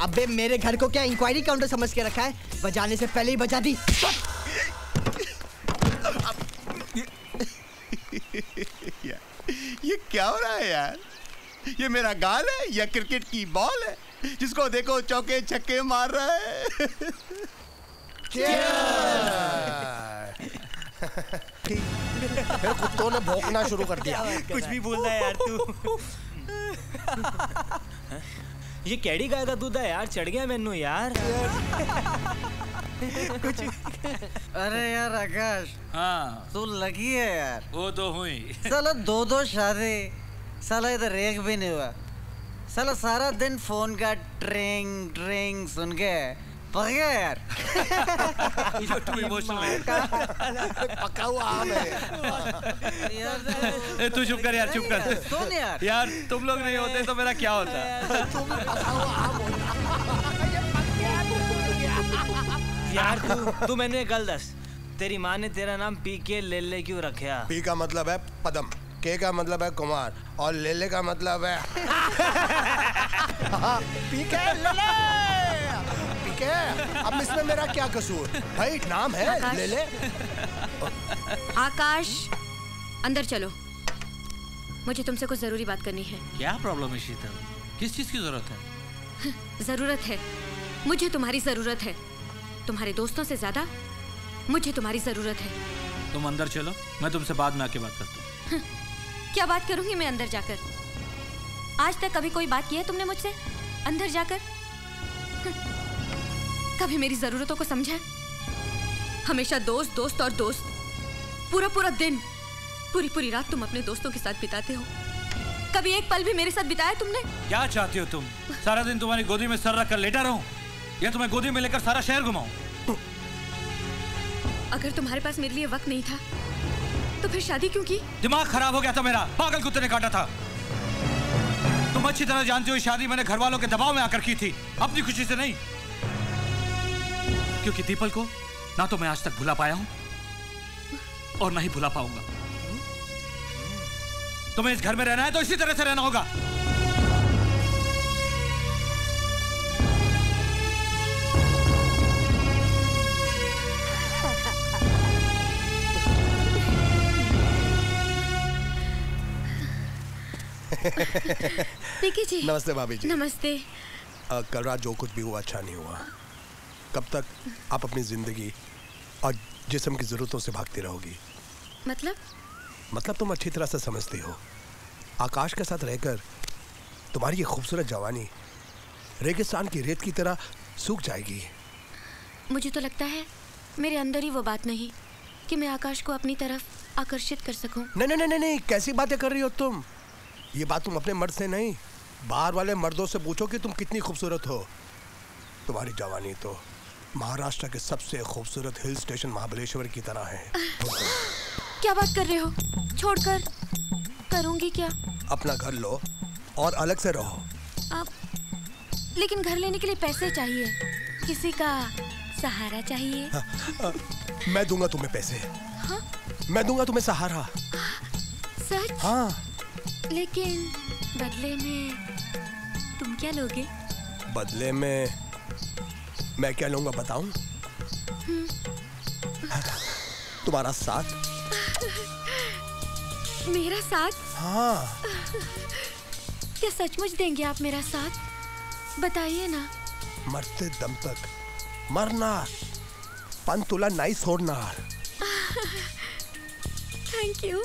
अबे मेरे घर को क्या इंक्वायरी काउंटर समझ के रखा है? बजाने से पहले ही बजा दी। ये क्या हो रहा है यार? ये मेरा गाल है या क्रिकेट की बॉल है, जिसको देखो चौके छक्के मार रहा है। मेरे कुत्तों ने भौंकना शुरू कर दिया। कुछ भी बोल रहा है यार तू। ये कैडी गाय का दूध है यार, चढ़ गया मेनू यार। कुछ अरे यार आकाश। हाँ तू लगी है यार। वो तो हुई साला, दो दो शादी, साला इधर एक भी नहीं हुआ। साला सारा दिन फोन का ट्रिंग ट्रिंग सुन के पक गया यार। पका हुआ आम है यार। तू चुप कर यार, चुप कर। सुन यार यार, तुम लोग नहीं होते तो मेरा क्या होता? यार तू तू मैंने कल दस, तेरी माँ ने तेरा नाम पी के लेले क्यों रखा? पी का मतलब है पदम, के का मतलब है कुमार और लेले का मतलब है पी के लेले। अब इसमें मेरा क्या कसूर भाई, नाम है ले ले। आकाश अंदर चलो, मुझे तुमसे कुछ जरूरी बात करनी है। क्या प्रॉब्लम है शीतल, किस चीज की जरूरत है? जरूरत है, मुझे तुम्हारी जरूरत है, तुम्हारे दोस्तों से ज्यादा मुझे तुम्हारी जरूरत है। तुम अंदर चलो, मैं तुमसे बाद में आके बात करता हूँ। क्या बात करूंगी मैं अंदर जाकर? आज तक कभी कोई बात की है तुमने मुझसे अंदर जाकर? कभी मेरी जरूरतों को समझा? हमेशा दोस्त दोस्त और दोस्त, पूरा पूरा दिन पूरी पूरी रात तुम अपने दोस्तों के साथ बिताते हो, कभी एक पल भी मेरे साथ बिताया तुमने? क्या चाहती हो तुम? सारा दिन तुम्हारी गोदी में सर रखकर लेटा रहूं या तुम्हें गोदी में लेकर सारा शहर घुमाऊं? अगर तुम्हारे पास मेरे लिए वक्त नहीं था तो फिर शादी क्यों की? दिमाग खराब हो गया था मेरा, पागल कुत्ते ने काटा था। तुम अच्छी तरह जानती हो शादी मैंने घर वालों के दबाव में आकर की थी, अपनी खुशी से नहीं, क्योंकि दीपल को ना तो मैं आज तक भुला पाया हूं और ना ही भुला पाऊंगा। तुम्हें इस घर में रहना है तो इसी तरह से रहना होगा। देखिए जी। नमस्ते भाभी जी। नमस्ते। आ, कल रात जो कुछ भी हुआ अच्छा नहीं हुआ। कब तक आप अपनी जिंदगी और जिस्म की जरूरतों से भागती रहोगी? मतलब? मतलब तुम अच्छी तरह से समझती हो, आकाश के साथ रहकर तुम्हारी ये खूबसूरत जवानी रेगिस्तान की रेत की तरह सूख जाएगी। मुझे तो लगता है मेरे अंदर ही वो बात नहीं कि मैं आकाश को अपनी तरफ आकर्षित कर सकूं। नहीं नहीं नहीं नहीं, कैसी बातें कर रही हो तुम? ये बात तुम अपने मर्द से नहीं, बाहर वाले मर्दों से पूछो कि तुम कितनी खूबसूरत हो। तुम्हारी जवानी तो महाराष्ट्र के सबसे खूबसूरत हिल स्टेशन महाबलेश्वर की तरह है। क्या बात कर रहे हो? छोड़कर करूंगी क्या? अपना घर लो और अलग से रहो। आप लेकिन घर लेने के लिए पैसे चाहिए, किसी का सहारा चाहिए। हा, आ, मैं दूंगा तुम्हें पैसे। हा? मैं दूंगा तुम्हें सहारा। सच? हाँ। लेकिन बदले में तुम क्या लोगे? बदले में मैं क्या लूंगा बताऊं? तुम्हारा साथ। मेरा साथ? हाँ। क्या सचमुच देंगे आप मेरा साथ? बताइए ना। मरते दम तक मरनार पण तुला नाही सोडणार। Thank you.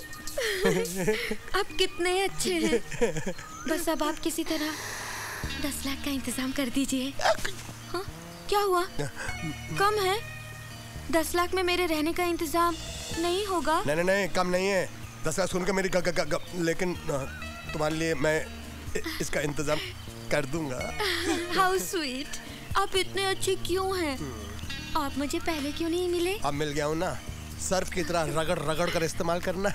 आप कितने अच्छे हैं। बस अब आप किसी तरह दस लाख का इंतजाम कर दीजिए। हाँ? क्या हुआ? कम है? दस लाख में मेरे रहने का इंतजाम नहीं होगा? नहीं नहीं नहीं, कम नहीं है। दस लाख सुन के मेरी ग, ग, ग, ग, लेकिन तुम्हारे लिए मैं इसका इंतजाम कर दूंगा। How sweet. आप इतने अच्छे क्यों हैं? आप मुझे पहले क्यों नहीं मिले? अब मिल गया हूँ ना। सर्फ की तरह रगड़ रगड़ कर इस्तेमाल करना।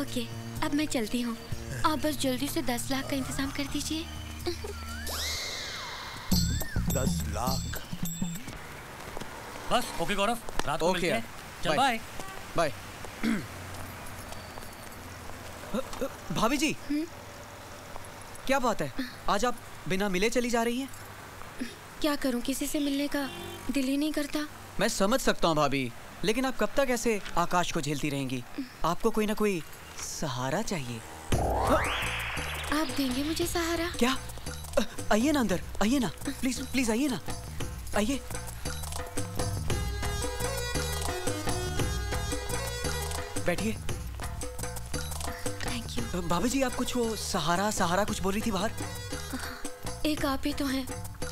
ओके, अब मैं चलती हूँ, आप बस जल्दी से दस लाख का इंतजाम कर दीजिए। दस लाख बस। ओके गौरव, रात को मिलते हैं। चल बाय बाय। भाभी जी। हुँ? क्या बात है, आज आप बिना मिले चली जा रही हैं? क्या करूं, किसी से मिलने का दिल ही नहीं करता। मैं समझ सकता हूं भाभी, लेकिन आप कब तक ऐसे आकाश को झेलती रहेंगी? आपको कोई ना कोई सहारा चाहिए। आप देंगे मुझे सहारा? क्या? आइए ना अंदर, आइए ना, प्लीज प्लीज आइए ना, आइए। बैठिए। Thank you. भाभी जी, आप कुछ वो सहारा सहारा कुछ बोल रही थी बाहर। एक आप ही तो हैं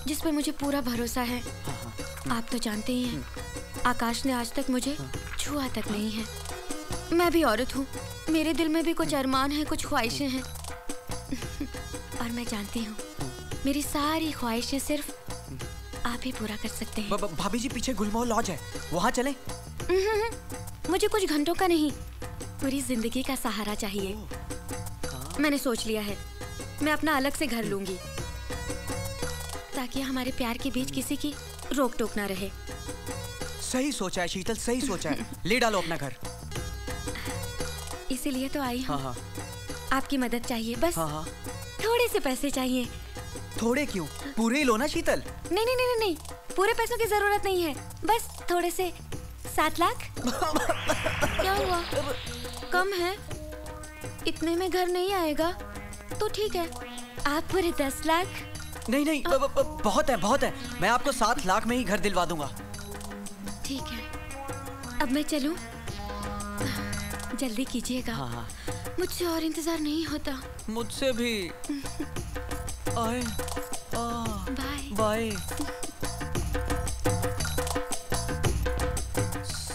जिस पर मुझे पूरा भरोसा है। आप तो जानते ही हैं आकाश ने आज तक मुझे छुआ तक नहीं है। मैं भी औरत हूँ, मेरे दिल में भी कुछ अरमान हैं, कुछ ख्वाहिशें हैं, और मैं जानती हूँ मेरी सारी ख्वाहिशें सिर्फ आप ही पूरा कर सकते हैं। भाभी जी, पीछे गुलमोहर लॉज है, वहाँ चलें? मुझे कुछ घंटों का नहीं, पूरी जिंदगी का सहारा चाहिए। मैंने सोच लिया है, मैं अपना अलग से घर लूंगी ताकि हमारे प्यार के बीच किसी की रोक टोक ना रहे। सही सोचा है शीतल, सही सोचा है। ले डालो अपना घर। इसीलिए तो आई हूँ। हाँ हाँ। आपकी मदद चाहिए बस। हाँ हाँ। थोड़े से पैसे चाहिए। थोड़े क्यों, पूरे लो ना शीतल। नहीं नहीं नहीं नहीं, पूरे पैसों की जरूरत नहीं है, बस थोड़े से। सात लाख? क्या हुआ, कम है? इतने में घर नहीं आएगा तो ठीक है, आप पूरे दस लाख। नहीं नहीं, आ... बहुत है बहुत है, मैं आपको सात लाख में ही घर दिलवा दूंगा। ठीक है, अब मैं चलूं? जल्दी कीजिएगा। हाँ हाँ। मुझसे और इंतजार नहीं होता। मुझसे भी। आए, आ, बाय बाय।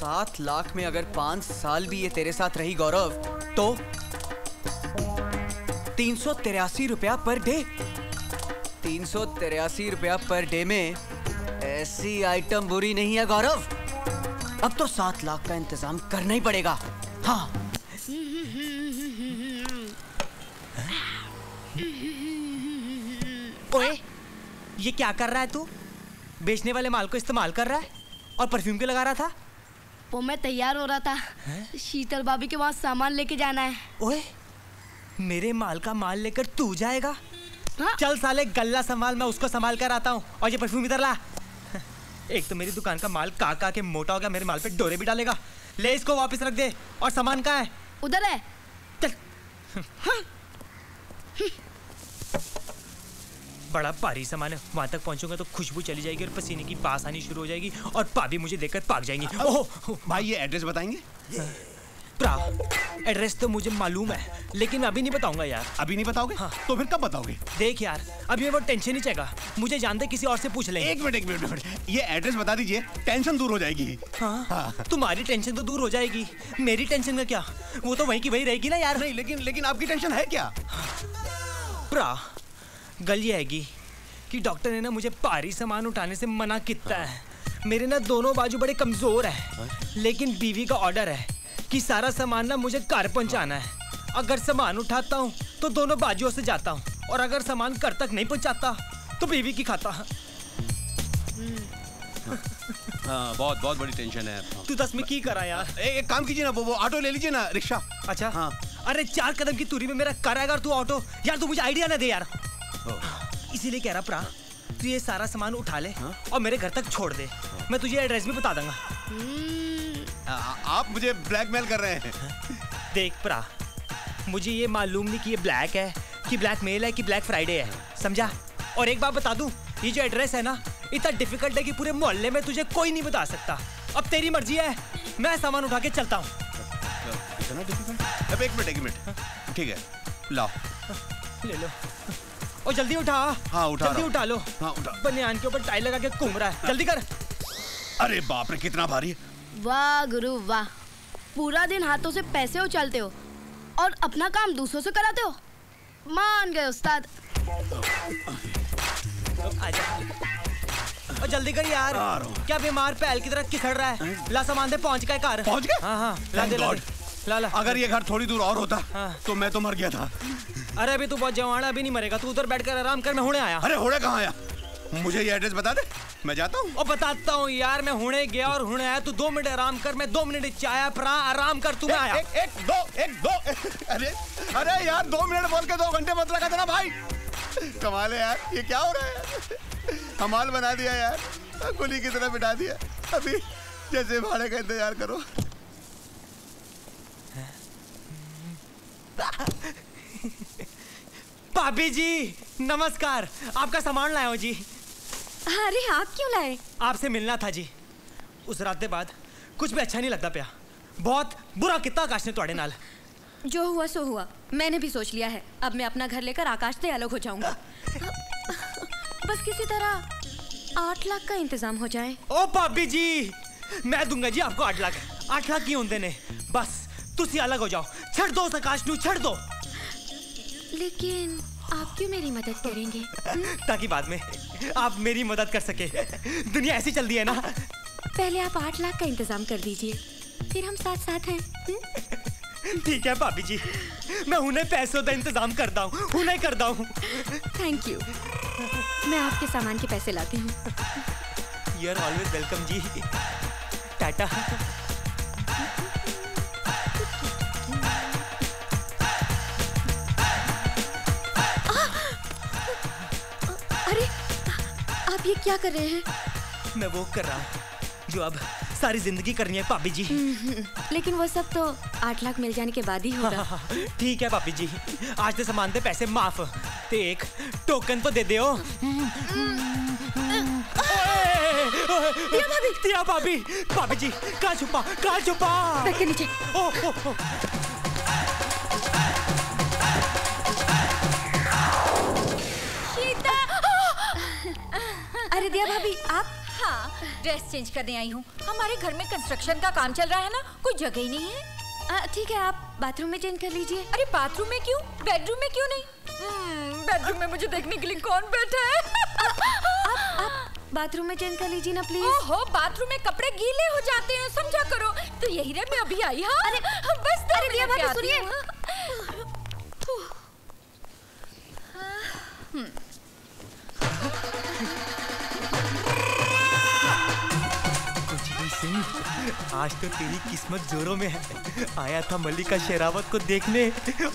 सात लाख में अगर पांच साल भी ये तेरे साथ रही गौरव तो तीन सौ तिरासी रुपया पर डे तीन सौ तिरासी रुपया पर डे में ऐसी आइटम बुरी नहीं है गौरव। अब तो सात लाख का इंतजाम करना ही पड़ेगा। हाँ ओए, ये क्या कर रहा है तू? बेचने वाले माल को इस्तेमाल कर रहा है और परफ्यूम क्यों लगा रहा था? वो मैं तैयार हो रहा था है? शीतल भाभी के वहाँ सामान लेके जाना है। ओए, मेरे माल का माल लेकर तू जाएगा? हाँ? चल साले गल्ला संभाल, मैं उसको संभाल कर आता हूँ और ये परफ्यूम इधर ला। एक तो मेरी दुकान का माल काका के मोटा हो गया, मेरे माल पे डोरे भी डालेगा। ले इसको वापस रख दे। और सामान कहाँ है? उधर है। चल। हाँ। बड़ा भारी सामान है, वहाँ तक पहुँचूंगा तो खुशबू चली जाएगी और पसीने की बास आनी शुरू हो जाएगी और भाभी मुझे देखकर पाक जाएंगी। ओह भाई, ये एड्रेस बताएंगे? एड्रेस तो मुझे मालूम है लेकिन अभी नहीं बताऊंगा यार। अभी नहीं बताओगे? हाँ। तो फिर कब बताओगे? देख यार, अभी वो टेंशन ही चेगा, मुझे जानते किसी और से पूछ लेंगे। एक मिनट एक मिनट, ये एड्रेस बता दीजिए, टेंशन दूर हो जाएगी। हाँ? हाँ। तुम्हारी टेंशन तो दूर हो जाएगी, मेरी टेंशन का क्या? वो तो वहीं की वहीं रहेगी ना यार। नहीं, लेकिन लेकिन आपकी टेंशन है क्या? प्रा गल ये हैगी कि डॉक्टर ने ना मुझे भारी सामान उठाने से मना किया है। मेरे ना दोनों बाजू बड़े कमजोर है, लेकिन बीवी का ऑर्डर है कि सारा सामान ना मुझे घर पहुंचाना है। अगर सामान उठाता हूँ तो दोनों बाजुओं से जाता हूँ और अगर सामान घर तक नहीं पहुंचाता तो बीवी की खाता। हाँ, बहुत बहुत बड़ी टेंशन है। तू दस में की करा यार। ए, एक काम कीजिए ना, वो वो ऑटो ले लीजिए ना, रिक्शा। अच्छा हाँ। अरे चार कदम की दूरी में मेरा घर आएगा और तू ऑटो। यार तू मुझे आइडिया ना दे यार। इसीलिए कह रहा प्रा, तू ये सारा सामान उठा ले और मेरे घर तक छोड़ दे, मैं तुझे एड्रेस भी बता दूंगा। आ, आप मुझे ब्लैकमेल कर रहे हैं। देख प्रा, मुझे ये मालूम नहीं कि ये ब्लैक है कि ब्लैकमेल है कि ब्लैक फ्राइडे है, समझा? और एक बात बता दूं, ये जो एड्रेस है ना इतना डिफिकल्ट है कि पूरे मोहल्ले में तुझे कोई नहीं बता सकता। अब तेरी मर्जी है, मैं सामान उठा के चलता हूँ। इतना डिफिकल्ट? अब एक मिनट एक मिनट, ठीक है लाओ, ले लो और जल्दी उठा। हाँ उठा, जल्दी उठा लो। हाँ उठा। बनियान के ऊपर टाई लगा के घूम रहा है, जल्दी कर। अरे बाप रे, कितना भारी है। वाह गुरु वाह, पूरा दिन हाथों से पैसे उछालते हो और अपना काम दूसरों से कराते हो। मान गए उस्ताद। और जल्दी कर यार, क्या बीमार पैल की तरह किखड़ रहा है। ला सामान दे, पहुंच गए कार। पहुंच गए? हाँ हाँ ला दे, ला दे, ला ला। अगर ये घर थोड़ी दूर और होता हाँ। तो मैं तो मर गया था। अरे अभी तू बहुत जवान है, अभी नहीं मरेगा। तू उधर बैठ कर आराम कर, मैं हुणे आया। अरे हुणे कहाँ आया? मुझे ये एड्रेस बता दे, मैं जाता हूँ। और बताता हूँ यार, मैं हुणे गया और हुणे आया। तू दो मिनट आराम कर, मैं दो मिनट चाया परा आराम कर। तू आया एक, एक दो एक दो एक, अरे अरे यार दो मिनट बोल के दो घंटे मत लगा देना भाई। कमाल है यार, ये क्या हो रहा है? कमाल बना दिया यार, गोली की तरह बिठा दिया। अभी जैसे भाड़े का इंतजार करो। भाभी जी नमस्कार, आपका सामान लाया हो जी। अरे आप क्यों लाए? आपसे मिलना था जी। उस रात के बाद कुछ भी अच्छा नहीं लगता पिया, बहुत बुरा किता आकाश ने तोड़े नाल। जो हुआ सो हुआ, मैंने भी सोच लिया है। अब मैं अपना घर लेकर आकाश से अलग हो जाऊंगा। बस किसी तरह आठ लाख का इंतजाम हो जाए। ओ भाभी जी, मैं दूंगा जी आपको आठ लाख। आठ लाख की होंदे ने, बस तुसी अलग हो जाओ। छड़ दो आकाश नू, छड़ दो। लेकिन आप क्यों मेरी मदद करेंगे? ताकि बाद में आप मेरी मदद कर सके। दुनिया ऐसी चल रही है ना। पहले आप आठ लाख का इंतजाम कर दीजिए, फिर हम साथ साथ हैं। ठीक है भाभी जी, मैं उन्हें पैसों का इंतजाम करता हूँ, उन्हें करता हूँ। थैंक यू, मैं आपके सामान के पैसे लाती हूँ। You are always welcome ji, tata. आप ये क्या कर रहे हैं? मैं वो कर रहा हूँ जो अब सारी जिंदगी करनी है भाभी जी। लेकिन वो सब तो आठ लाख मिल जाने के बाद ही होगा। हाँ, ठीक है भाभी जी, आज तो सामान दे पैसे माफ, ते एक टोकन तो दे दे। दिया भाभी। भाभी जी कहाँ छुपा, कहाँ छुपा? बैठ के नीचे। ओ, ओ, ओ। अरे दिया भाभी आप? हाँ हाँ, ड्रेस चेंज करने आई हूँ। हमारे घर में कंस्ट्रक्शन का काम चल रहा है ना, कोई जगह ही नहीं है। ठीक है, आप बाथरूम में चेंज कर लीजिए। अरे बाथरूम में क्यों, बेडरूम में क्यों नहीं? बेडरूम में मुझे देखने के लिए कौन बैठा है? आप, आप बाथरूम में चेंज कर लीजिए ना प्लीज। ओहो, बाथरूम में कपड़े गीले हो जाते हैं, समझा करो। तो यही रे, मैं अभी आई। हाँ अरे बस, अरे सुनिए। आज तो तेरी किस्मत जोरों में है। आया था मल्लिका शेरावत को देखने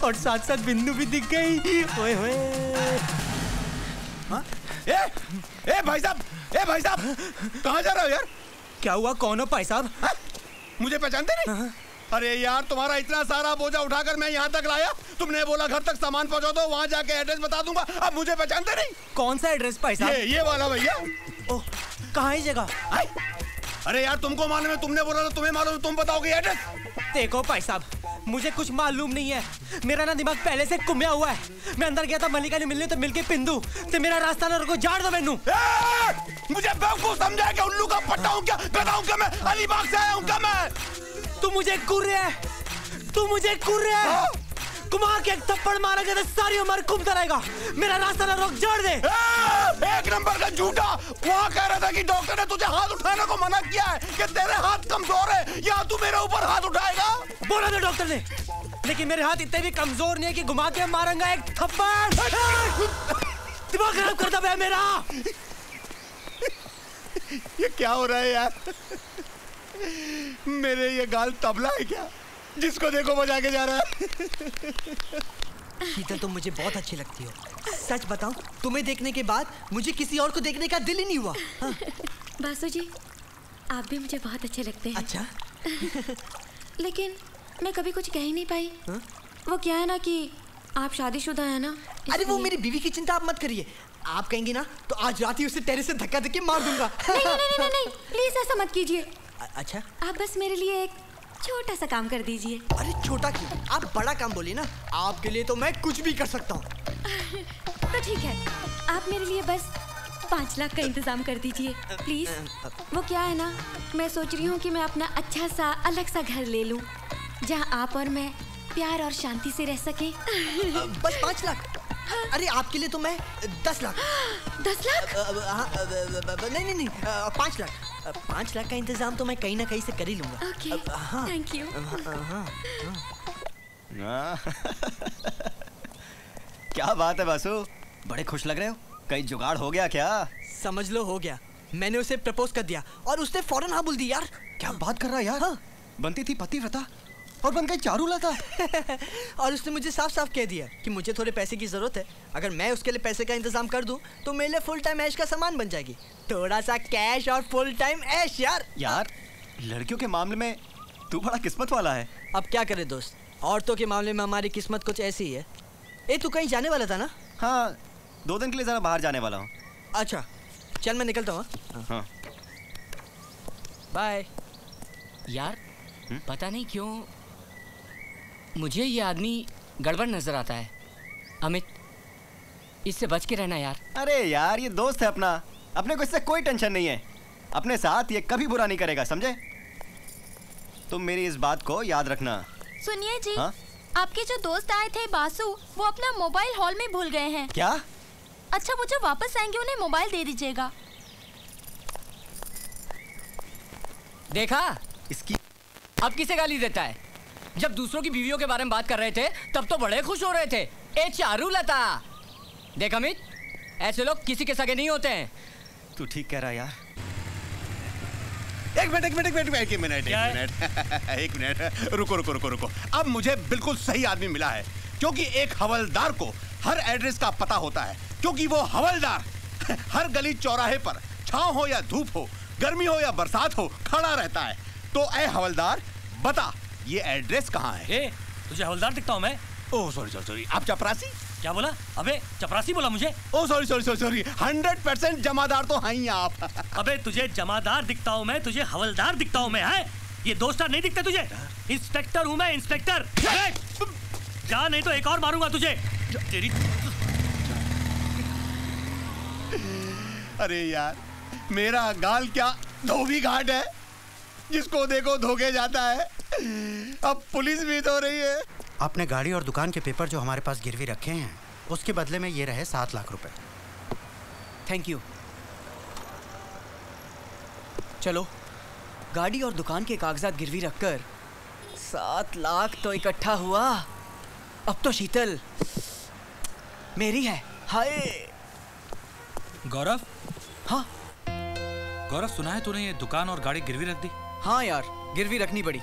और साथ साथ बिंदु भी दिख गई। ओए होए। ए, ए भाई साहब, ए भाई साहब, कहाँ जा रहे हो यार? क्या हुआ, कौन हो भाई साहब? मुझे पहचानते नहीं? अरे यार, तुम्हारा इतना सारा बोझा उठाकर मैं यहाँ तक लाया, तुमने बोला घर तक सामान पहुँचा दो, वहाँ जाके एड्रेस बता दूंगा। अब मुझे पहचानते नहीं? कौन सा एड्रेस भाई साहब? ये, ये वाला भैया। ओह, कहाँ है जगह? अरे यार, तुमको मालूम है, तुमने बोला तो तुम्हें मालूम, तुम बताओगे एड्रेस। देखो भाई साहब, मुझे कुछ मालूम नहीं है। मेरा ना दिमाग पहले से कुम्या हुआ है। मैं अंदर गया था मल्लिका ने मिलने, तो मिलके पिंदू ते मेरा रास्ता ना रोको, झाड़ दो मैनू। मुझे बेवकूफ समझा क्या? उल्लू का पट्टा हूँ क्या? बताऊँ क्या मैं अलीबाग से आया हूँ क्या मैं? तू मुझे कुर्रे, तू मुझे कुर्रे घुमा के एक थप्पड़ मारा गया, सारी उम्र घूमता रहेगा। मेरा रास्ता ना रोक, जड़ दे। ए, एक नंबर का झूठा। वहाँ कह रहा था कि डॉक्टर ने तुझे हाथ उठाने को मना किया है, कि तेरे हाथ कमजोर है, या तू मेरे ऊपर हाथ उठाएगा? बोला था डॉक्टर ने, लेकिन मेरे हाथ इतने भी कमजोर नहीं है कि घुमा के मारूंगा एक थप्पड़। दिमाग खराब करता है मेरा। ये क्या हो रहा है यार? मेरे ये गाल तबला है क्या? जिसको देखो बजा के जा रहा है। शीतल, तुम मुझे बहुत अच्छी लगती हो। सच बताऊं, तुम्हें देखने के बाद मुझे किसी और को देखने का दिल ही नहीं हुआ। हाँ। बासु जी, आप भी मुझे बहुत अच्छे लगते हैं। अच्छा। लेकिन मैं कभी कुछ कह ही नहीं पाई। हाँ? वो क्या है ना कि आप शादीशुदा है ना। अरे वो मेरी बीवी की चिंता आप मत करिए। आप कहेंगे ना तो आज रात ही उसे टेरेस से धक्का देके मार दूंगा। नहीं नहीं नहीं नहीं, प्लीज ऐसा मत कीजिए। अच्छा, आप बस मेरे लिए एक छोटा सा काम कर दीजिए। अरे छोटा क्यों, आप बड़ा काम बोलिए ना। आपके लिए तो मैं कुछ भी कर सकता हूँ। तो ठीक है, आप मेरे लिए बस पाँच लाख का इंतजाम कर दीजिए प्लीज। वो क्या है ना, मैं सोच रही हूँ कि मैं अपना अच्छा सा अलग सा घर ले लूँ, जहाँ आप और मैं प्यार और शांति से रह सकें। बस पाँच लाख? अरे आपके लिए तो मैं दस लाख। दस लाख? नहीं नहीं नहीं, पाँच लाख। पाँच लाख का इंतजाम तो मैं कहीं ना कहीं से कर ही लूंगा। Okay, thank you. क्या बात है बासु, बड़े खुश लग रहे हो। कहीं जुगाड़ हो गया क्या? समझ लो हो गया। मैंने उसे प्रपोज कर दिया और उसने फौरन हाँ बोल दी। यार क्या बात कर रहा है यार। हाँ। बनती थी पतिव्रता और बन गई चारुलता। और उसने मुझे साफ साफ कह दिया कि मुझे थोड़े पैसे की जरूरत है। अगर मैं उसके लिए पैसे का इंतजाम कर दूं तो मेरे लिए फुल टाइम ऐश का सामान बन जाएगी। थोड़ा सा कैश और फुल टाइम ऐश। यार यार, लड़कियों के मामले में तू बड़ा किस्मत वाला है। अब क्या करे दोस्त, औरतों के मामले में हमारी किस्मत कुछ ऐसी ही है। ए, तू कहीं जाने वाला था ना? हाँ, दो दिन के लिए जरा बाहर जाने वाला हूँ। अच्छा चल, मैं निकलता हूँ। बाय। यार पता नहीं क्यों मुझे ये आदमी गड़बड़ नजर आता है। अमित, इससे बच के रहना यार। अरे यार, ये दोस्त है अपना, अपने को इससे कोई टेंशन नहीं है। अपने साथ ये कभी बुरा नहीं करेगा, समझे? तुम मेरी इस बात को याद रखना। सुनिए जी। हा? आपके जो दोस्त आए थे बासु, वो अपना मोबाइल हॉल में भूल गए हैं। क्या? अच्छा, वो जो वापस आएंगे उन्हें मोबाइल दे दीजिएगा। देखा, इसकी अब किसे गाली देता है? जब दूसरों की बीवियों के बारे में बात कर रहे थे तब तो बड़े खुश हो रहे थे। ए चारुलता, देख अमित, ऐसे लोग किसी के सगे नहीं होते हैं। तू ठीक कह रहा है यार। एक मिनट एक मिनट एक मिनट एक मिनट एक मिनट रुको रुको रुको रुको। अब मुझे बिल्कुल सही आदमी मिला है, क्योंकि एक हवलदार को हर एड्रेस का पता होता है, क्योंकि वो हवलदार हर गली चौराहे पर, छाँव हो या धूप हो, गर्मी हो या बरसात हो, खड़ा रहता है। तो ए हवलदार, बता ये एड्रेस कहाँ है? ए, तुझे हवलदार दिखता हूँ मैं। ओह सॉरी सॉरी सॉरी, आप चपरासी? क्या बोला? अबे चपरासी बोला मुझे। Oh sorry sorry sorry sorry, hundred percent जमादार तो हैं ही आप। अबे तुझे जमादार दिखता हूँ मैं, तुझे हवलदार दिखता हूँ मैं। है ये दोस्तार नहीं दिखता तुझे? इंस्पेक्टर हूँ मैं, इंस्पेक्टर। जा, नहीं तो एक और मारूंगा तुझे। तेरी, अरे यार मेरा गाल क्या धोबी घाट है, जिसको देखो धोखे जाता है। अब पुलिस भी धो रही है। आपने गाड़ी और दुकान के पेपर जो हमारे पास गिरवी रखे हैं, उसके बदले में ये रहे सात लाख रुपए। Thank you. चलो, गाड़ी और दुकान के कागजात गिरवी रखकर सात लाख तो इकट्ठा हुआ। अब तो शीतल मेरी है। हाय गौरव। हाँ गौरव, सुना है तूने ये दुकान और गाड़ी गिरवी रख दी? हाँ यार, गिरवी रखनी पड़ी।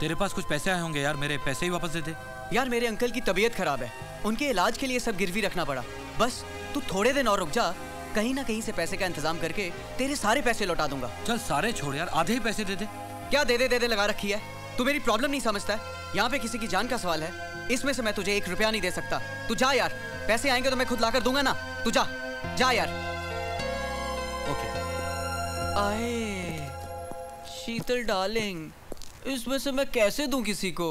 तेरे पास कुछ पैसे आए होंगे यार, मेरे पैसे ही वापस दे दे। यार मेरे अंकल की तबीयत खराब है, उनके इलाज के लिए सब गिरवी रखना पड़ा। बस तू थोड़े दिन और रुक जा, कहीं ना कहीं से पैसे का इंतजाम करके तेरे सारे पैसे लौटा दूंगा। चल सारे छोड़ यार, आधे ही पैसे दे दे। क्या दे दे दे दे लगा रखी है? तू मेरी प्रॉब्लम नहीं समझता है। यहाँ पे किसी की जान का सवाल है, इसमें से मैं तुझे एक रुपया नहीं दे सकता। तू जा यार, पैसे आएंगे तो मैं खुद लाकर दूंगा ना। तू जा, जा यार। ओके। आए शीतल डार्लिंग, इसमें से मैं कैसे दूं किसी को?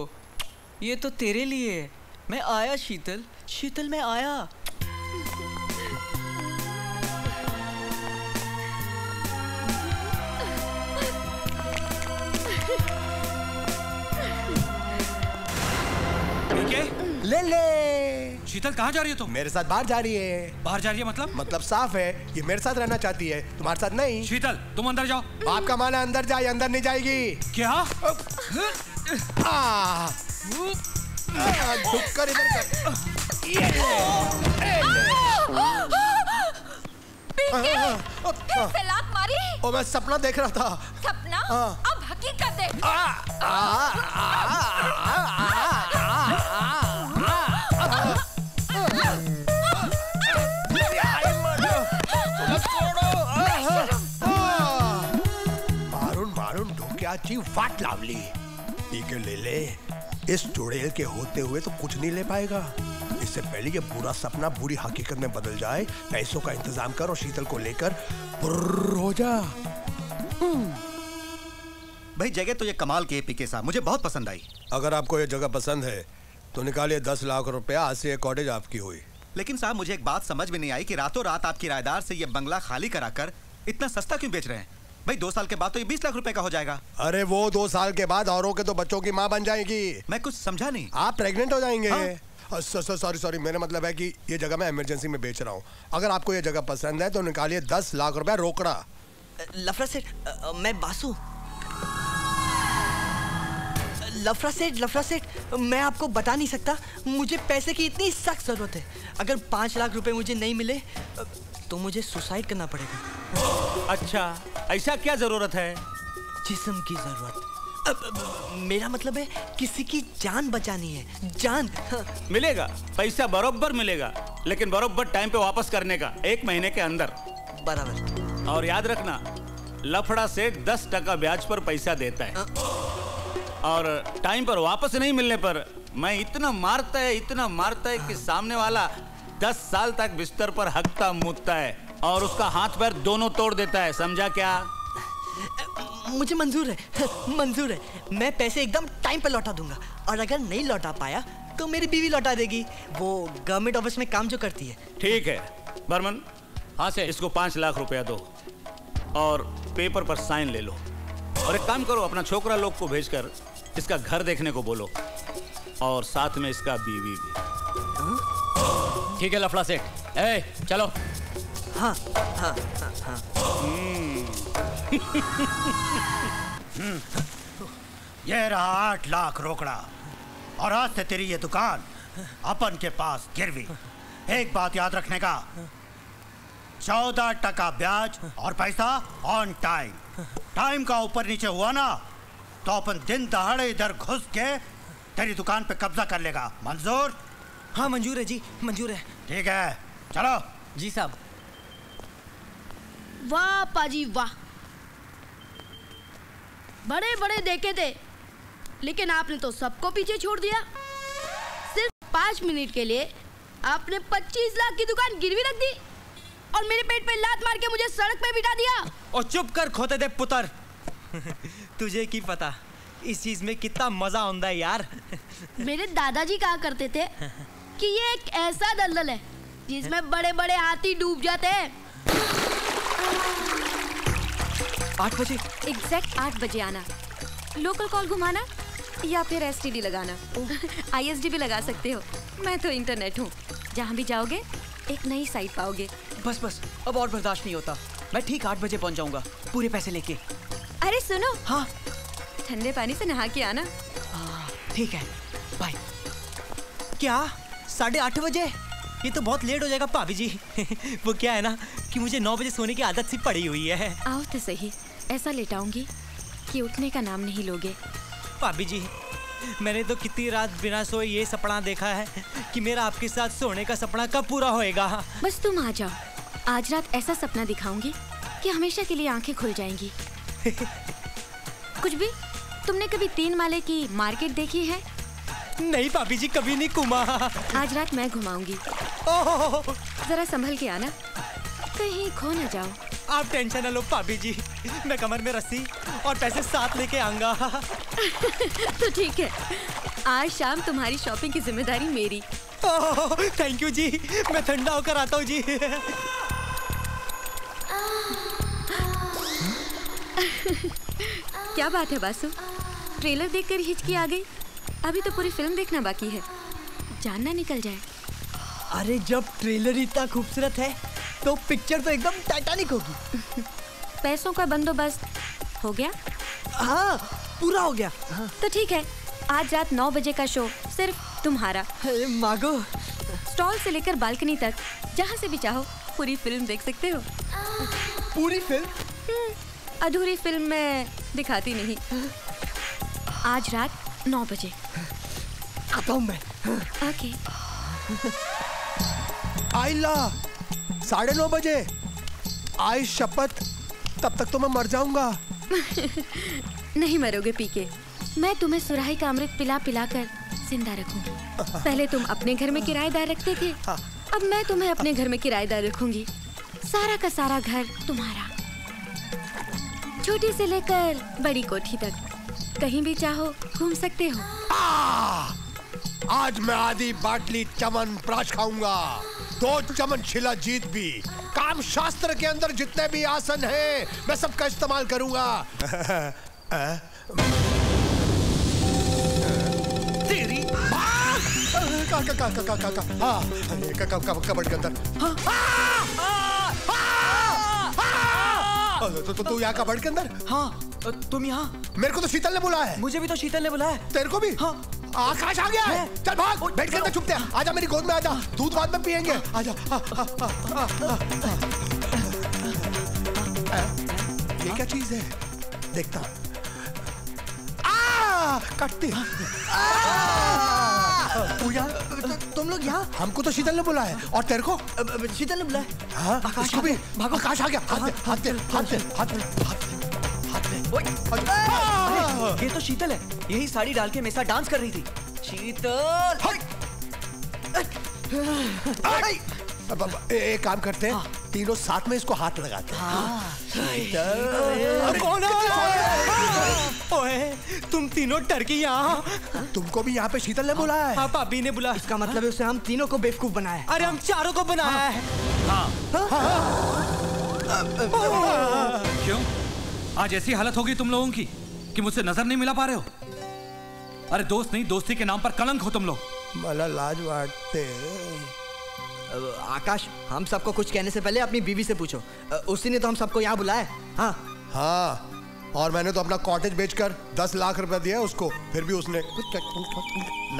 ये तो तेरे लिए मैं आया। शीतल, शीतल मैं आया। ले ले। शीतल कहाँ जा रही हो तुम? मेरे साथ बाहर जा रही है। बाहर जा रही है मतलब? मतलब साफ है, ये मेरे साथ रहना चाहती है, तुम्हारे साथ नहीं। शीतल तुम अंदर जाओ। आपका माना अंदर जाए, अंदर नहीं जाएगी। क्या? कर इधर कर। ओ मैं सपना देख रहा था। सपना? अब हकीकत देख। वाट लावली ले ले, इस चुड़ैल के होते हुए तो कुछ नहीं ले पाएगा। इससे पहले ये पूरा सपना बुरी हकीकत में बदल जाए, पैसों का इंतजाम कर और शीतल को लेकर हो जा। भाई जगह तो ये कमाल की है पीके साहब, मुझे बहुत पसंद आई। अगर आपको ये जगह पसंद है तो निकालिए दस लाख रुपया, आज से ये कॉटेज आपकी हुई। लेकिन साहब मुझे एक बात समझ में नहीं आई कि रातों रात आप किराएदार से ये बंगला खाली कराकर इतना सस्ता क्यों बेच रहे हैं? भाई दो साल के बाद तो ये बीस लाख रुपए का हो जाएगा। अरे वो दो साल के बाद औरों के तो बच्चों की माँ बन जाएगी। मैं कुछ समझा नहीं। आप प्रेग्नेंट हो जाएंगे। हाँ? सॉरी सॉरी, मेरा मतलब है कि ये जगह मैं इमरजेंसी में बेच रहा हूँ। अगर आपको ये जगह पसंद है तो निकालिए दस लाख रुपया रोकड़ा। लफड़ा सेठ, मैं बासु। लफड़ा सेठ, लफड़ा सेठ, मैं आपको बता नहीं सकता, मुझे पैसे की इतनी सख्त जरूरत है। अगर पाँच लाख रुपये मुझे नहीं मिले तो मुझे सुसाइड करना पड़ेगा। अच्छा, ऐसा क्या जरूरत है? जिस्म की जरूरत। अब, अब, मेरा मतलब है किसी की जान बचानी है, जान। हाँ। मिलेगा पैसा, बरोबर मिलेगा, लेकिन बरोबर टाइम पे वापस करने का, एक महीने के अंदर। बराबर। और याद रखना, लफड़ा से दस टका ब्याज पर पैसा देता है। हाँ। और टाइम पर वापस नहीं मिलने पर मैं इतना मारता है, इतना मारता है कि सामने वाला दस साल तक बिस्तर पर हकता मुकता है और उसका हाथ पैर दोनों तोड़ देता है। समझा क्या? मुझे मंजूर है, मंजूर है। मैं पैसे एकदम टाइम पर लौटा दूंगा, और अगर नहीं लौटा पाया तो मेरी बीवी लौटा देगी, वो गवर्नमेंट ऑफिस में काम जो करती है। ठीक है बर्मन। हाँ से इसको पाँच लाख रुपया दो और पेपर पर साइन ले लो, और एक काम करो, अपना छोकरा लोग को भेज कर इसका घर देखने को बोलो, और साथ में इसका बीवी भी। ठीक है लफड़ा सेठ, ए चलो। हाँ हाँ हाँ हाँ। ये रहा आठ लाख रोकड़ा, और आज से तेरी ये दुकान अपन के पास गिरवी। एक बात याद रखने का, चौदह टका ब्याज और पैसा ऑन टाइम। टाइम का ऊपर नीचे हुआ ना तो अपन दिन दहाड़े इधर घुस के तेरी दुकान पे कब्जा कर लेगा। मंजूर? हाँ मंजूर है जी, मंजूर है। ठीक है चलो। जी साहब। वाह पाजी वाह, बड़े बड़े देखे थे, लेकिन आपने तो सबको पीछे छोड़ दिया। सिर्फ पाँच मिनट के लिए आपने पच्चीस लाख की दुकान गिरवी रख दी और मेरे पेट पे लात मार के मुझे सड़क पे बिठा दिया। और चुप कर खोते थे पुत्र। तुझे की पता इस चीज में कितना मजा आंदा है यार। मेरे दादाजी कहा करते थे कि ये एक ऐसा दलदल है जिसमें बड़े बड़े हाथी डूब जाते हैं। आठ बजे एग्जैक्ट आठ बजे आना, लोकल कॉल घुमाना या फिर एसटीडी लगाना, आईएसडी भी लगा सकते हो। मैं तो इंटरनेट हूँ, जहाँ भी जाओगे एक नई साइट पाओगे। बस बस अब और बर्दाश्त नहीं होता, मैं ठीक आठ बजे पहुँच जाऊँगा पूरे पैसे लेके। अरे सुनो, हाँ ठंडे पानी से नहा के आना। हाँ ठीक है बाय। क्या साढ़े आठ बजे? ये तो बहुत लेट हो जाएगा भाभी जी। वो क्या है ना कि मुझे नौ बजे सोने की आदत सी पड़ी हुई है। आओ तो सही, ऐसा लेट आऊँगी कि उठने का नाम नहीं लोगे। भाभी जी मैंने तो कितनी रात बिना सोए ये सपना देखा है कि मेरा आपके साथ सोने का सपना कब पूरा होएगा। बस तुम आ जाओ, आज रात ऐसा सपना दिखाऊंगी कि हमेशा के लिए आंखें खुल जाएंगी। कुछ भी, तुमने कभी तीन माले की मार्केट देखी है? नहीं भाभी जी कभी नहीं घुमा। आज रात मैं घुमाऊंगी, जरा संभल के आना, कहीं खो न जाओ। आप टेंशन ना लो भाभी जी, मैं कमर में रस्सी और पैसे साथ लेके आऊंगा। तो ठीक है, आज शाम तुम्हारी शॉपिंग की जिम्मेदारी मेरी। ओह थैंक यू जी, मैं ठंडा होकर आता हूँ जी। क्या बात है बासु, ट्रेलर देखकर हिचकी आ गई? अभी तो पूरी फिल्म देखना बाकी है, जानना निकल जाए। अरे जब ट्रेलर इतना खूबसूरत है तो पिक्चर तो एकदम टाइटैनिक होगी। पैसों का बंदोबस्त हो गया? हाँ पूरा हो गया। हाँ। तो ठीक है, आज रात नौ बजे का शो सिर्फ तुम्हारा। मागो स्टॉल से लेकर बालकनी तक, जहाँ से भी चाहो पूरी फिल्म देख सकते हो। पूरी फिल्म? अधूरी फिल्म मैं दिखाती नहीं। आज रात नौ बजे आता हूँ मैं। ओके। आइला साढ़े नौ बजे आई शपथ, तब तक तो मैं मर जाऊंगा। नहीं मरोगे पीके, मैं तुम्हें सुराही का अमृत पिला पिला कर जिंदा रखूंगी। पहले तुम अपने घर में किराएदार रखते थे, अब मैं तुम्हें अपने घर में किराएदार रखूंगी। सारा का सारा घर तुम्हारा, छोटी से लेकर बड़ी कोठी तक, कहीं भी चाहो घूम सकते हो। आ, आज मैं आधी बाटली चमन प्राश खाऊंगा, दो चमन शिलाजीत भी। काम शास्त्र के अंदर जितने भी आसन हैं, मैं सबका इस्तेमाल करूंगा। तेरी का का का का का का हाँ कबड़ के अंदर। तू यहाँ कबड़ के अंदर? हाँ तुम यहाँ? मेरे को तो शीतल ने बुलाया है। मुझे भी तो शीतल ने बुलाया है। तेरे को भी? हाँ। आकाश आ गया है, चल भाग, बैठ के अंदर छुपते हैं। आजा मेरी गोद में, आजा, दूध बाद में पिएंगे, आजा। ये क्या चीज है? देखता हूँ, काटते। तुम लोग यहाँ? हमको तो शीतल ने बुलाया है, और तेरे को शीतल ने बुलाया। आकाश को भी? भागो, आकाश आ गया। हाथ दे, हाथ दे, हाथ दे, हाथ दे। ये तो शीतल है, यही साड़ी डाल के मेरे साथ डांस कर रही थी। शीतल एक काम करते हैं, तीनों साथ में इसको हाथ लगाते हैं। कौन है तुम तीनों टर्की? यहाँ तुमको भी यहाँ पे शीतल ने बुलाया है? भाभी ने बुलाया। इसका मतलब है उसने हम तीनों को बेवकूफ बनाया। अरे हम चारों को बनाया है। क्यों आज ऐसी हालत होगी तुम लोगों की कि मुझसे नजर नहीं मिला पा रहे हो? अरे दोस्त नहीं, दोस्ती के नाम पर कलंक हो तुम लोग। मला लाज वाटते। आकाश हम सबको कुछ कहने से पहले अपनी बीवी से पूछो, उसी ने तो हम सबको यहाँ बुलाया। हाँ हाँ, और मैंने तो अपना कॉटेज बेचकर दस लाख रुपया दिया उसको, फिर भी उसने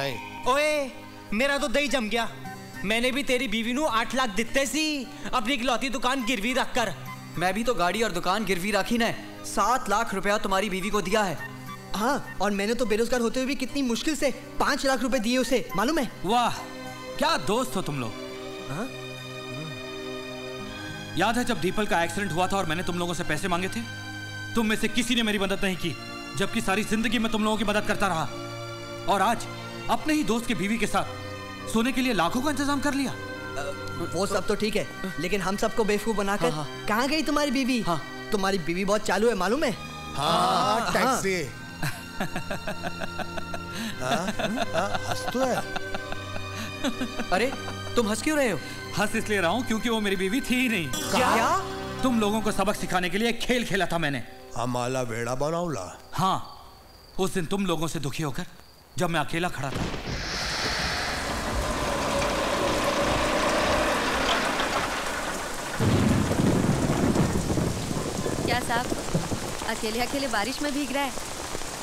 नहीं। ओए मेरा तो दही जम गया, मैंने भी तेरी बीवी नू आठ लाख दिते सी, अपनी इकलौती दुकान गिरवी रख कर। मैं भी तो गाड़ी और दुकान गिरवी रखी न, सात लाख रुपया तुम्हारी बीवी को दिया है। हाँ, और मैंने तो बेरोजगार होते हुए भी कितनी मुश्किल से पांच लाख रुपए दिए उसे, मालूम है? वाह क्या दोस्त हो तुम लोग। याद है जब दीपल का एक्सीडेंट हुआ था और मैंने तुम लोगों से पैसे मांगे थे? तुम में से किसी ने मेरी मदद नहीं की, जबकि सारी जिंदगी में तुम लोगों की मदद करता रहा, और आज अपने ही दोस्त की बीवी के साथ सोने के लिए लाखों का इंतजाम कर लिया। वो सब तो ठीक है, लेकिन हम सबको बेवकूफ बनाकर कहाँ गई तुम्हारी बीवी? हाँ तुम्हारी बीवी बहुत चालू है, मालूम है? हाँ, हाँ टैक्सी। हंस तो है। अरे तुम हंस क्यों रहे हो? हंस इसलिए रहा हूँ क्योंकि वो मेरी बीवी थी ही नहीं। क्या? तुम लोगों को सबक सिखाने के लिए खेल खेला था मैंने। आम्हाला वेड़ा बनावला। हाँ, उस दिन तुम लोगों से दुखी होकर जब मैं अकेला खड़ा था। क्या साहब, अकेले अकेले बारिश में भीग रहा है,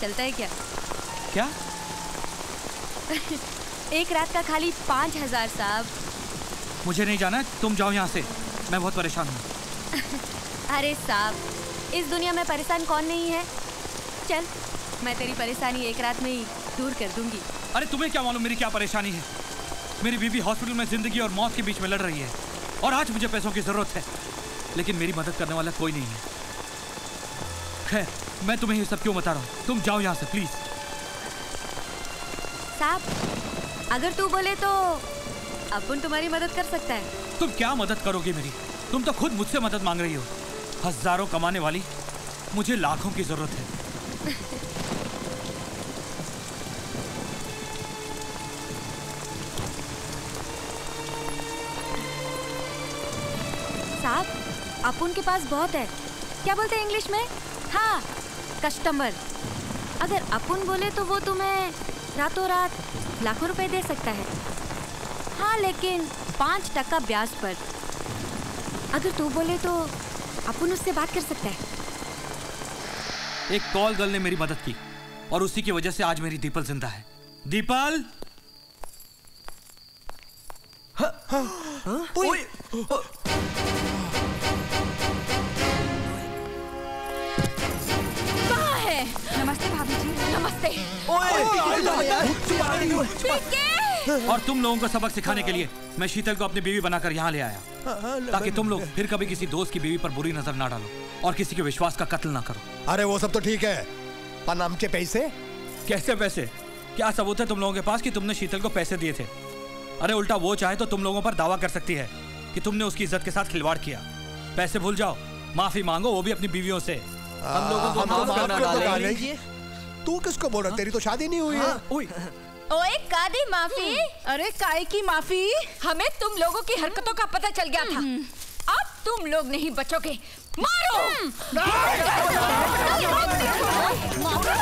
चलता है क्या? क्या? एक रात का खाली पाँच हजार साहब। मुझे नहीं जाना, तुम जाओ यहाँ से, मैं बहुत परेशान हूँ। अरे साहब, इस दुनिया में परेशान कौन नहीं है। चल, मैं तेरी परेशानी एक रात में ही दूर कर दूंगी। अरे तुम्हें क्या मालूम मेरी क्या परेशानी है। मेरी बीवी हॉस्पिटल में जिंदगी और मौत के बीच में लड़ रही है और आज मुझे पैसों की जरूरत है, लेकिन मेरी मदद करने वाला कोई नहीं है। खैर, मैं तुम्हें ये सब क्यों बता रहा हूँ, तुम जाओ यहाँ से प्लीज। साहब, अगर तू बोले तो अपन तुम्हारी मदद कर सकता है। तुम क्या मदद करोगे मेरी, तुम तो खुद मुझसे मदद मांग रही हो। हजारों कमाने वाली, मुझे लाखों की जरूरत है। अपुन के पास बहुत है, क्या बोलते हैं इंग्लिश में, हाँ, कस्टमर। अगर अपुन बोले तो वो तुम्हें रातों रात लाखों रुपए दे सकता है। हाँ, लेकिन पाँच टका ब्याज पर। अगर तू बोले तो अपुन उससे बात कर सकता है। एक कॉल गर्ल ने मेरी मदद की और उसी की वजह से आज मेरी दीपल जिंदा है। दीपल, हा, हा, हा, ओए, ओ, नमस्ते भाभी जी, नमस्ते। ओए, ओए यार। और तुम लोगों को सबक सिखाने के लिए मैं शीतल को अपनी बीवी बनाकर यहाँ ले आया, ताकि तुम लोग फिर कभी किसी दोस्त की बीवी पर बुरी नजर ना डालो और किसी के विश्वास का कत्ल ना करो। अरे वो सब तो ठीक है, पर हमके पैसे? कैसे पैसे? क्या सबूत है तुम लोगों के पास कि तुमने शीतल को पैसे दिए थे? अरे उल्टा वो चाहे तो तुम लोगों पर दावा कर सकती है कि तुमने उसकी इज्जत के साथ खिलवाड़ किया। पैसे भूल जाओ, माफी मांगो, वो भी अपनी बीवियों से। हम लोगों को माफ करना डालेंगे। तू किसको बोल रहा, तेरी तो शादी नहीं हुई है। ओए, कादी माफी? अरे काय की माफी? हमें तुम लोगों की हरकतों का पता चल गया था, अब तुम लोग नहीं बचोगे। मारो! माफी मांगता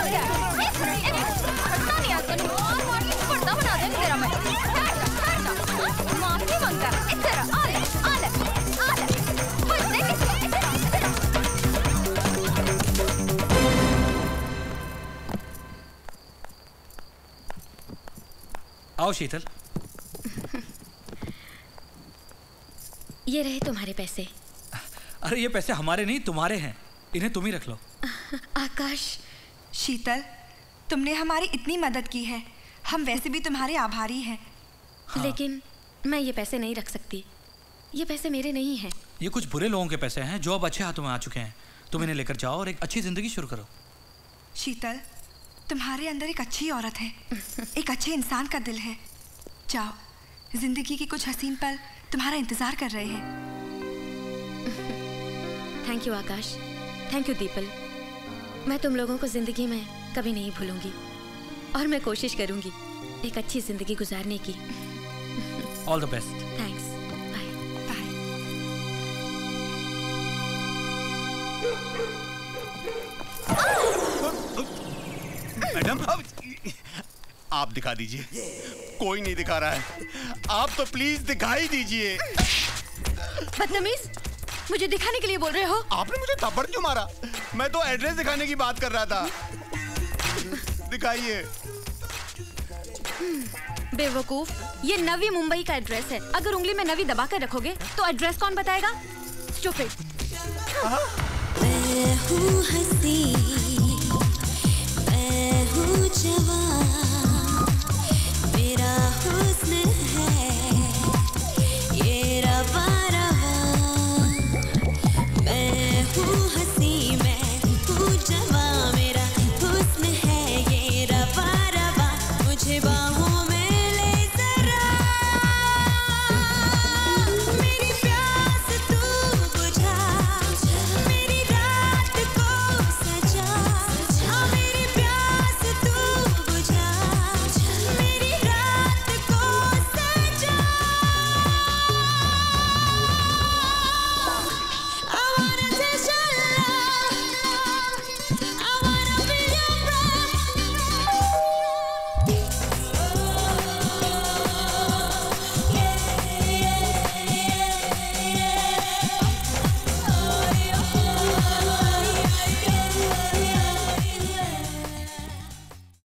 आओ शीतल, ये रहे तुम्हारे पैसे। अरे ये पैसे हमारे नहीं, तुम्हारे हैं, इन्हें तुम ही रख लो। आकाश, शीतल, तुमने हमारी इतनी मदद की है, हम वैसे भी तुम्हारे आभारी हैं। हाँ। लेकिन मैं ये पैसे नहीं रख सकती, ये पैसे मेरे नहीं हैं। ये कुछ बुरे लोगों के पैसे हैं जो अब अच्छे हाथों में आ चुके हैं। तुम इन्हें लेकर जाओ और एक अच्छी जिंदगी शुरू करो। शीतल, तुम्हारे अंदर एक अच्छी औरत है, एक अच्छे इंसान का दिल है। जाओ, जिंदगी के कुछ हसीन पल तुम्हारा इंतजार कर रहे हैं। Thank you Akash, thank you Deepal. मैं तुम लोगों को जिंदगी में कभी नहीं भूलूंगी और मैं कोशिश करूंगी एक अच्छी जिंदगी गुजारने की। All the best. Thanks, bye bye. Madam, आप दिखा दीजिए। कोई नहीं दिखा रहा है, आप तो प्लीज दिखाई दीजिए। बदतमीज, मुझे दिखाने के लिए बोल रहे हो? आपने मुझे थप्पड़ क्यों मारा? मैं तो एड्रेस दिखाने की बात कर रहा था। दिखाइए। बेवकूफ, ये नवी मुंबई का एड्रेस है। अगर उंगली में नवी दबा कर रखोगे तो एड्रेस कौन बताएगा? चुप। जवान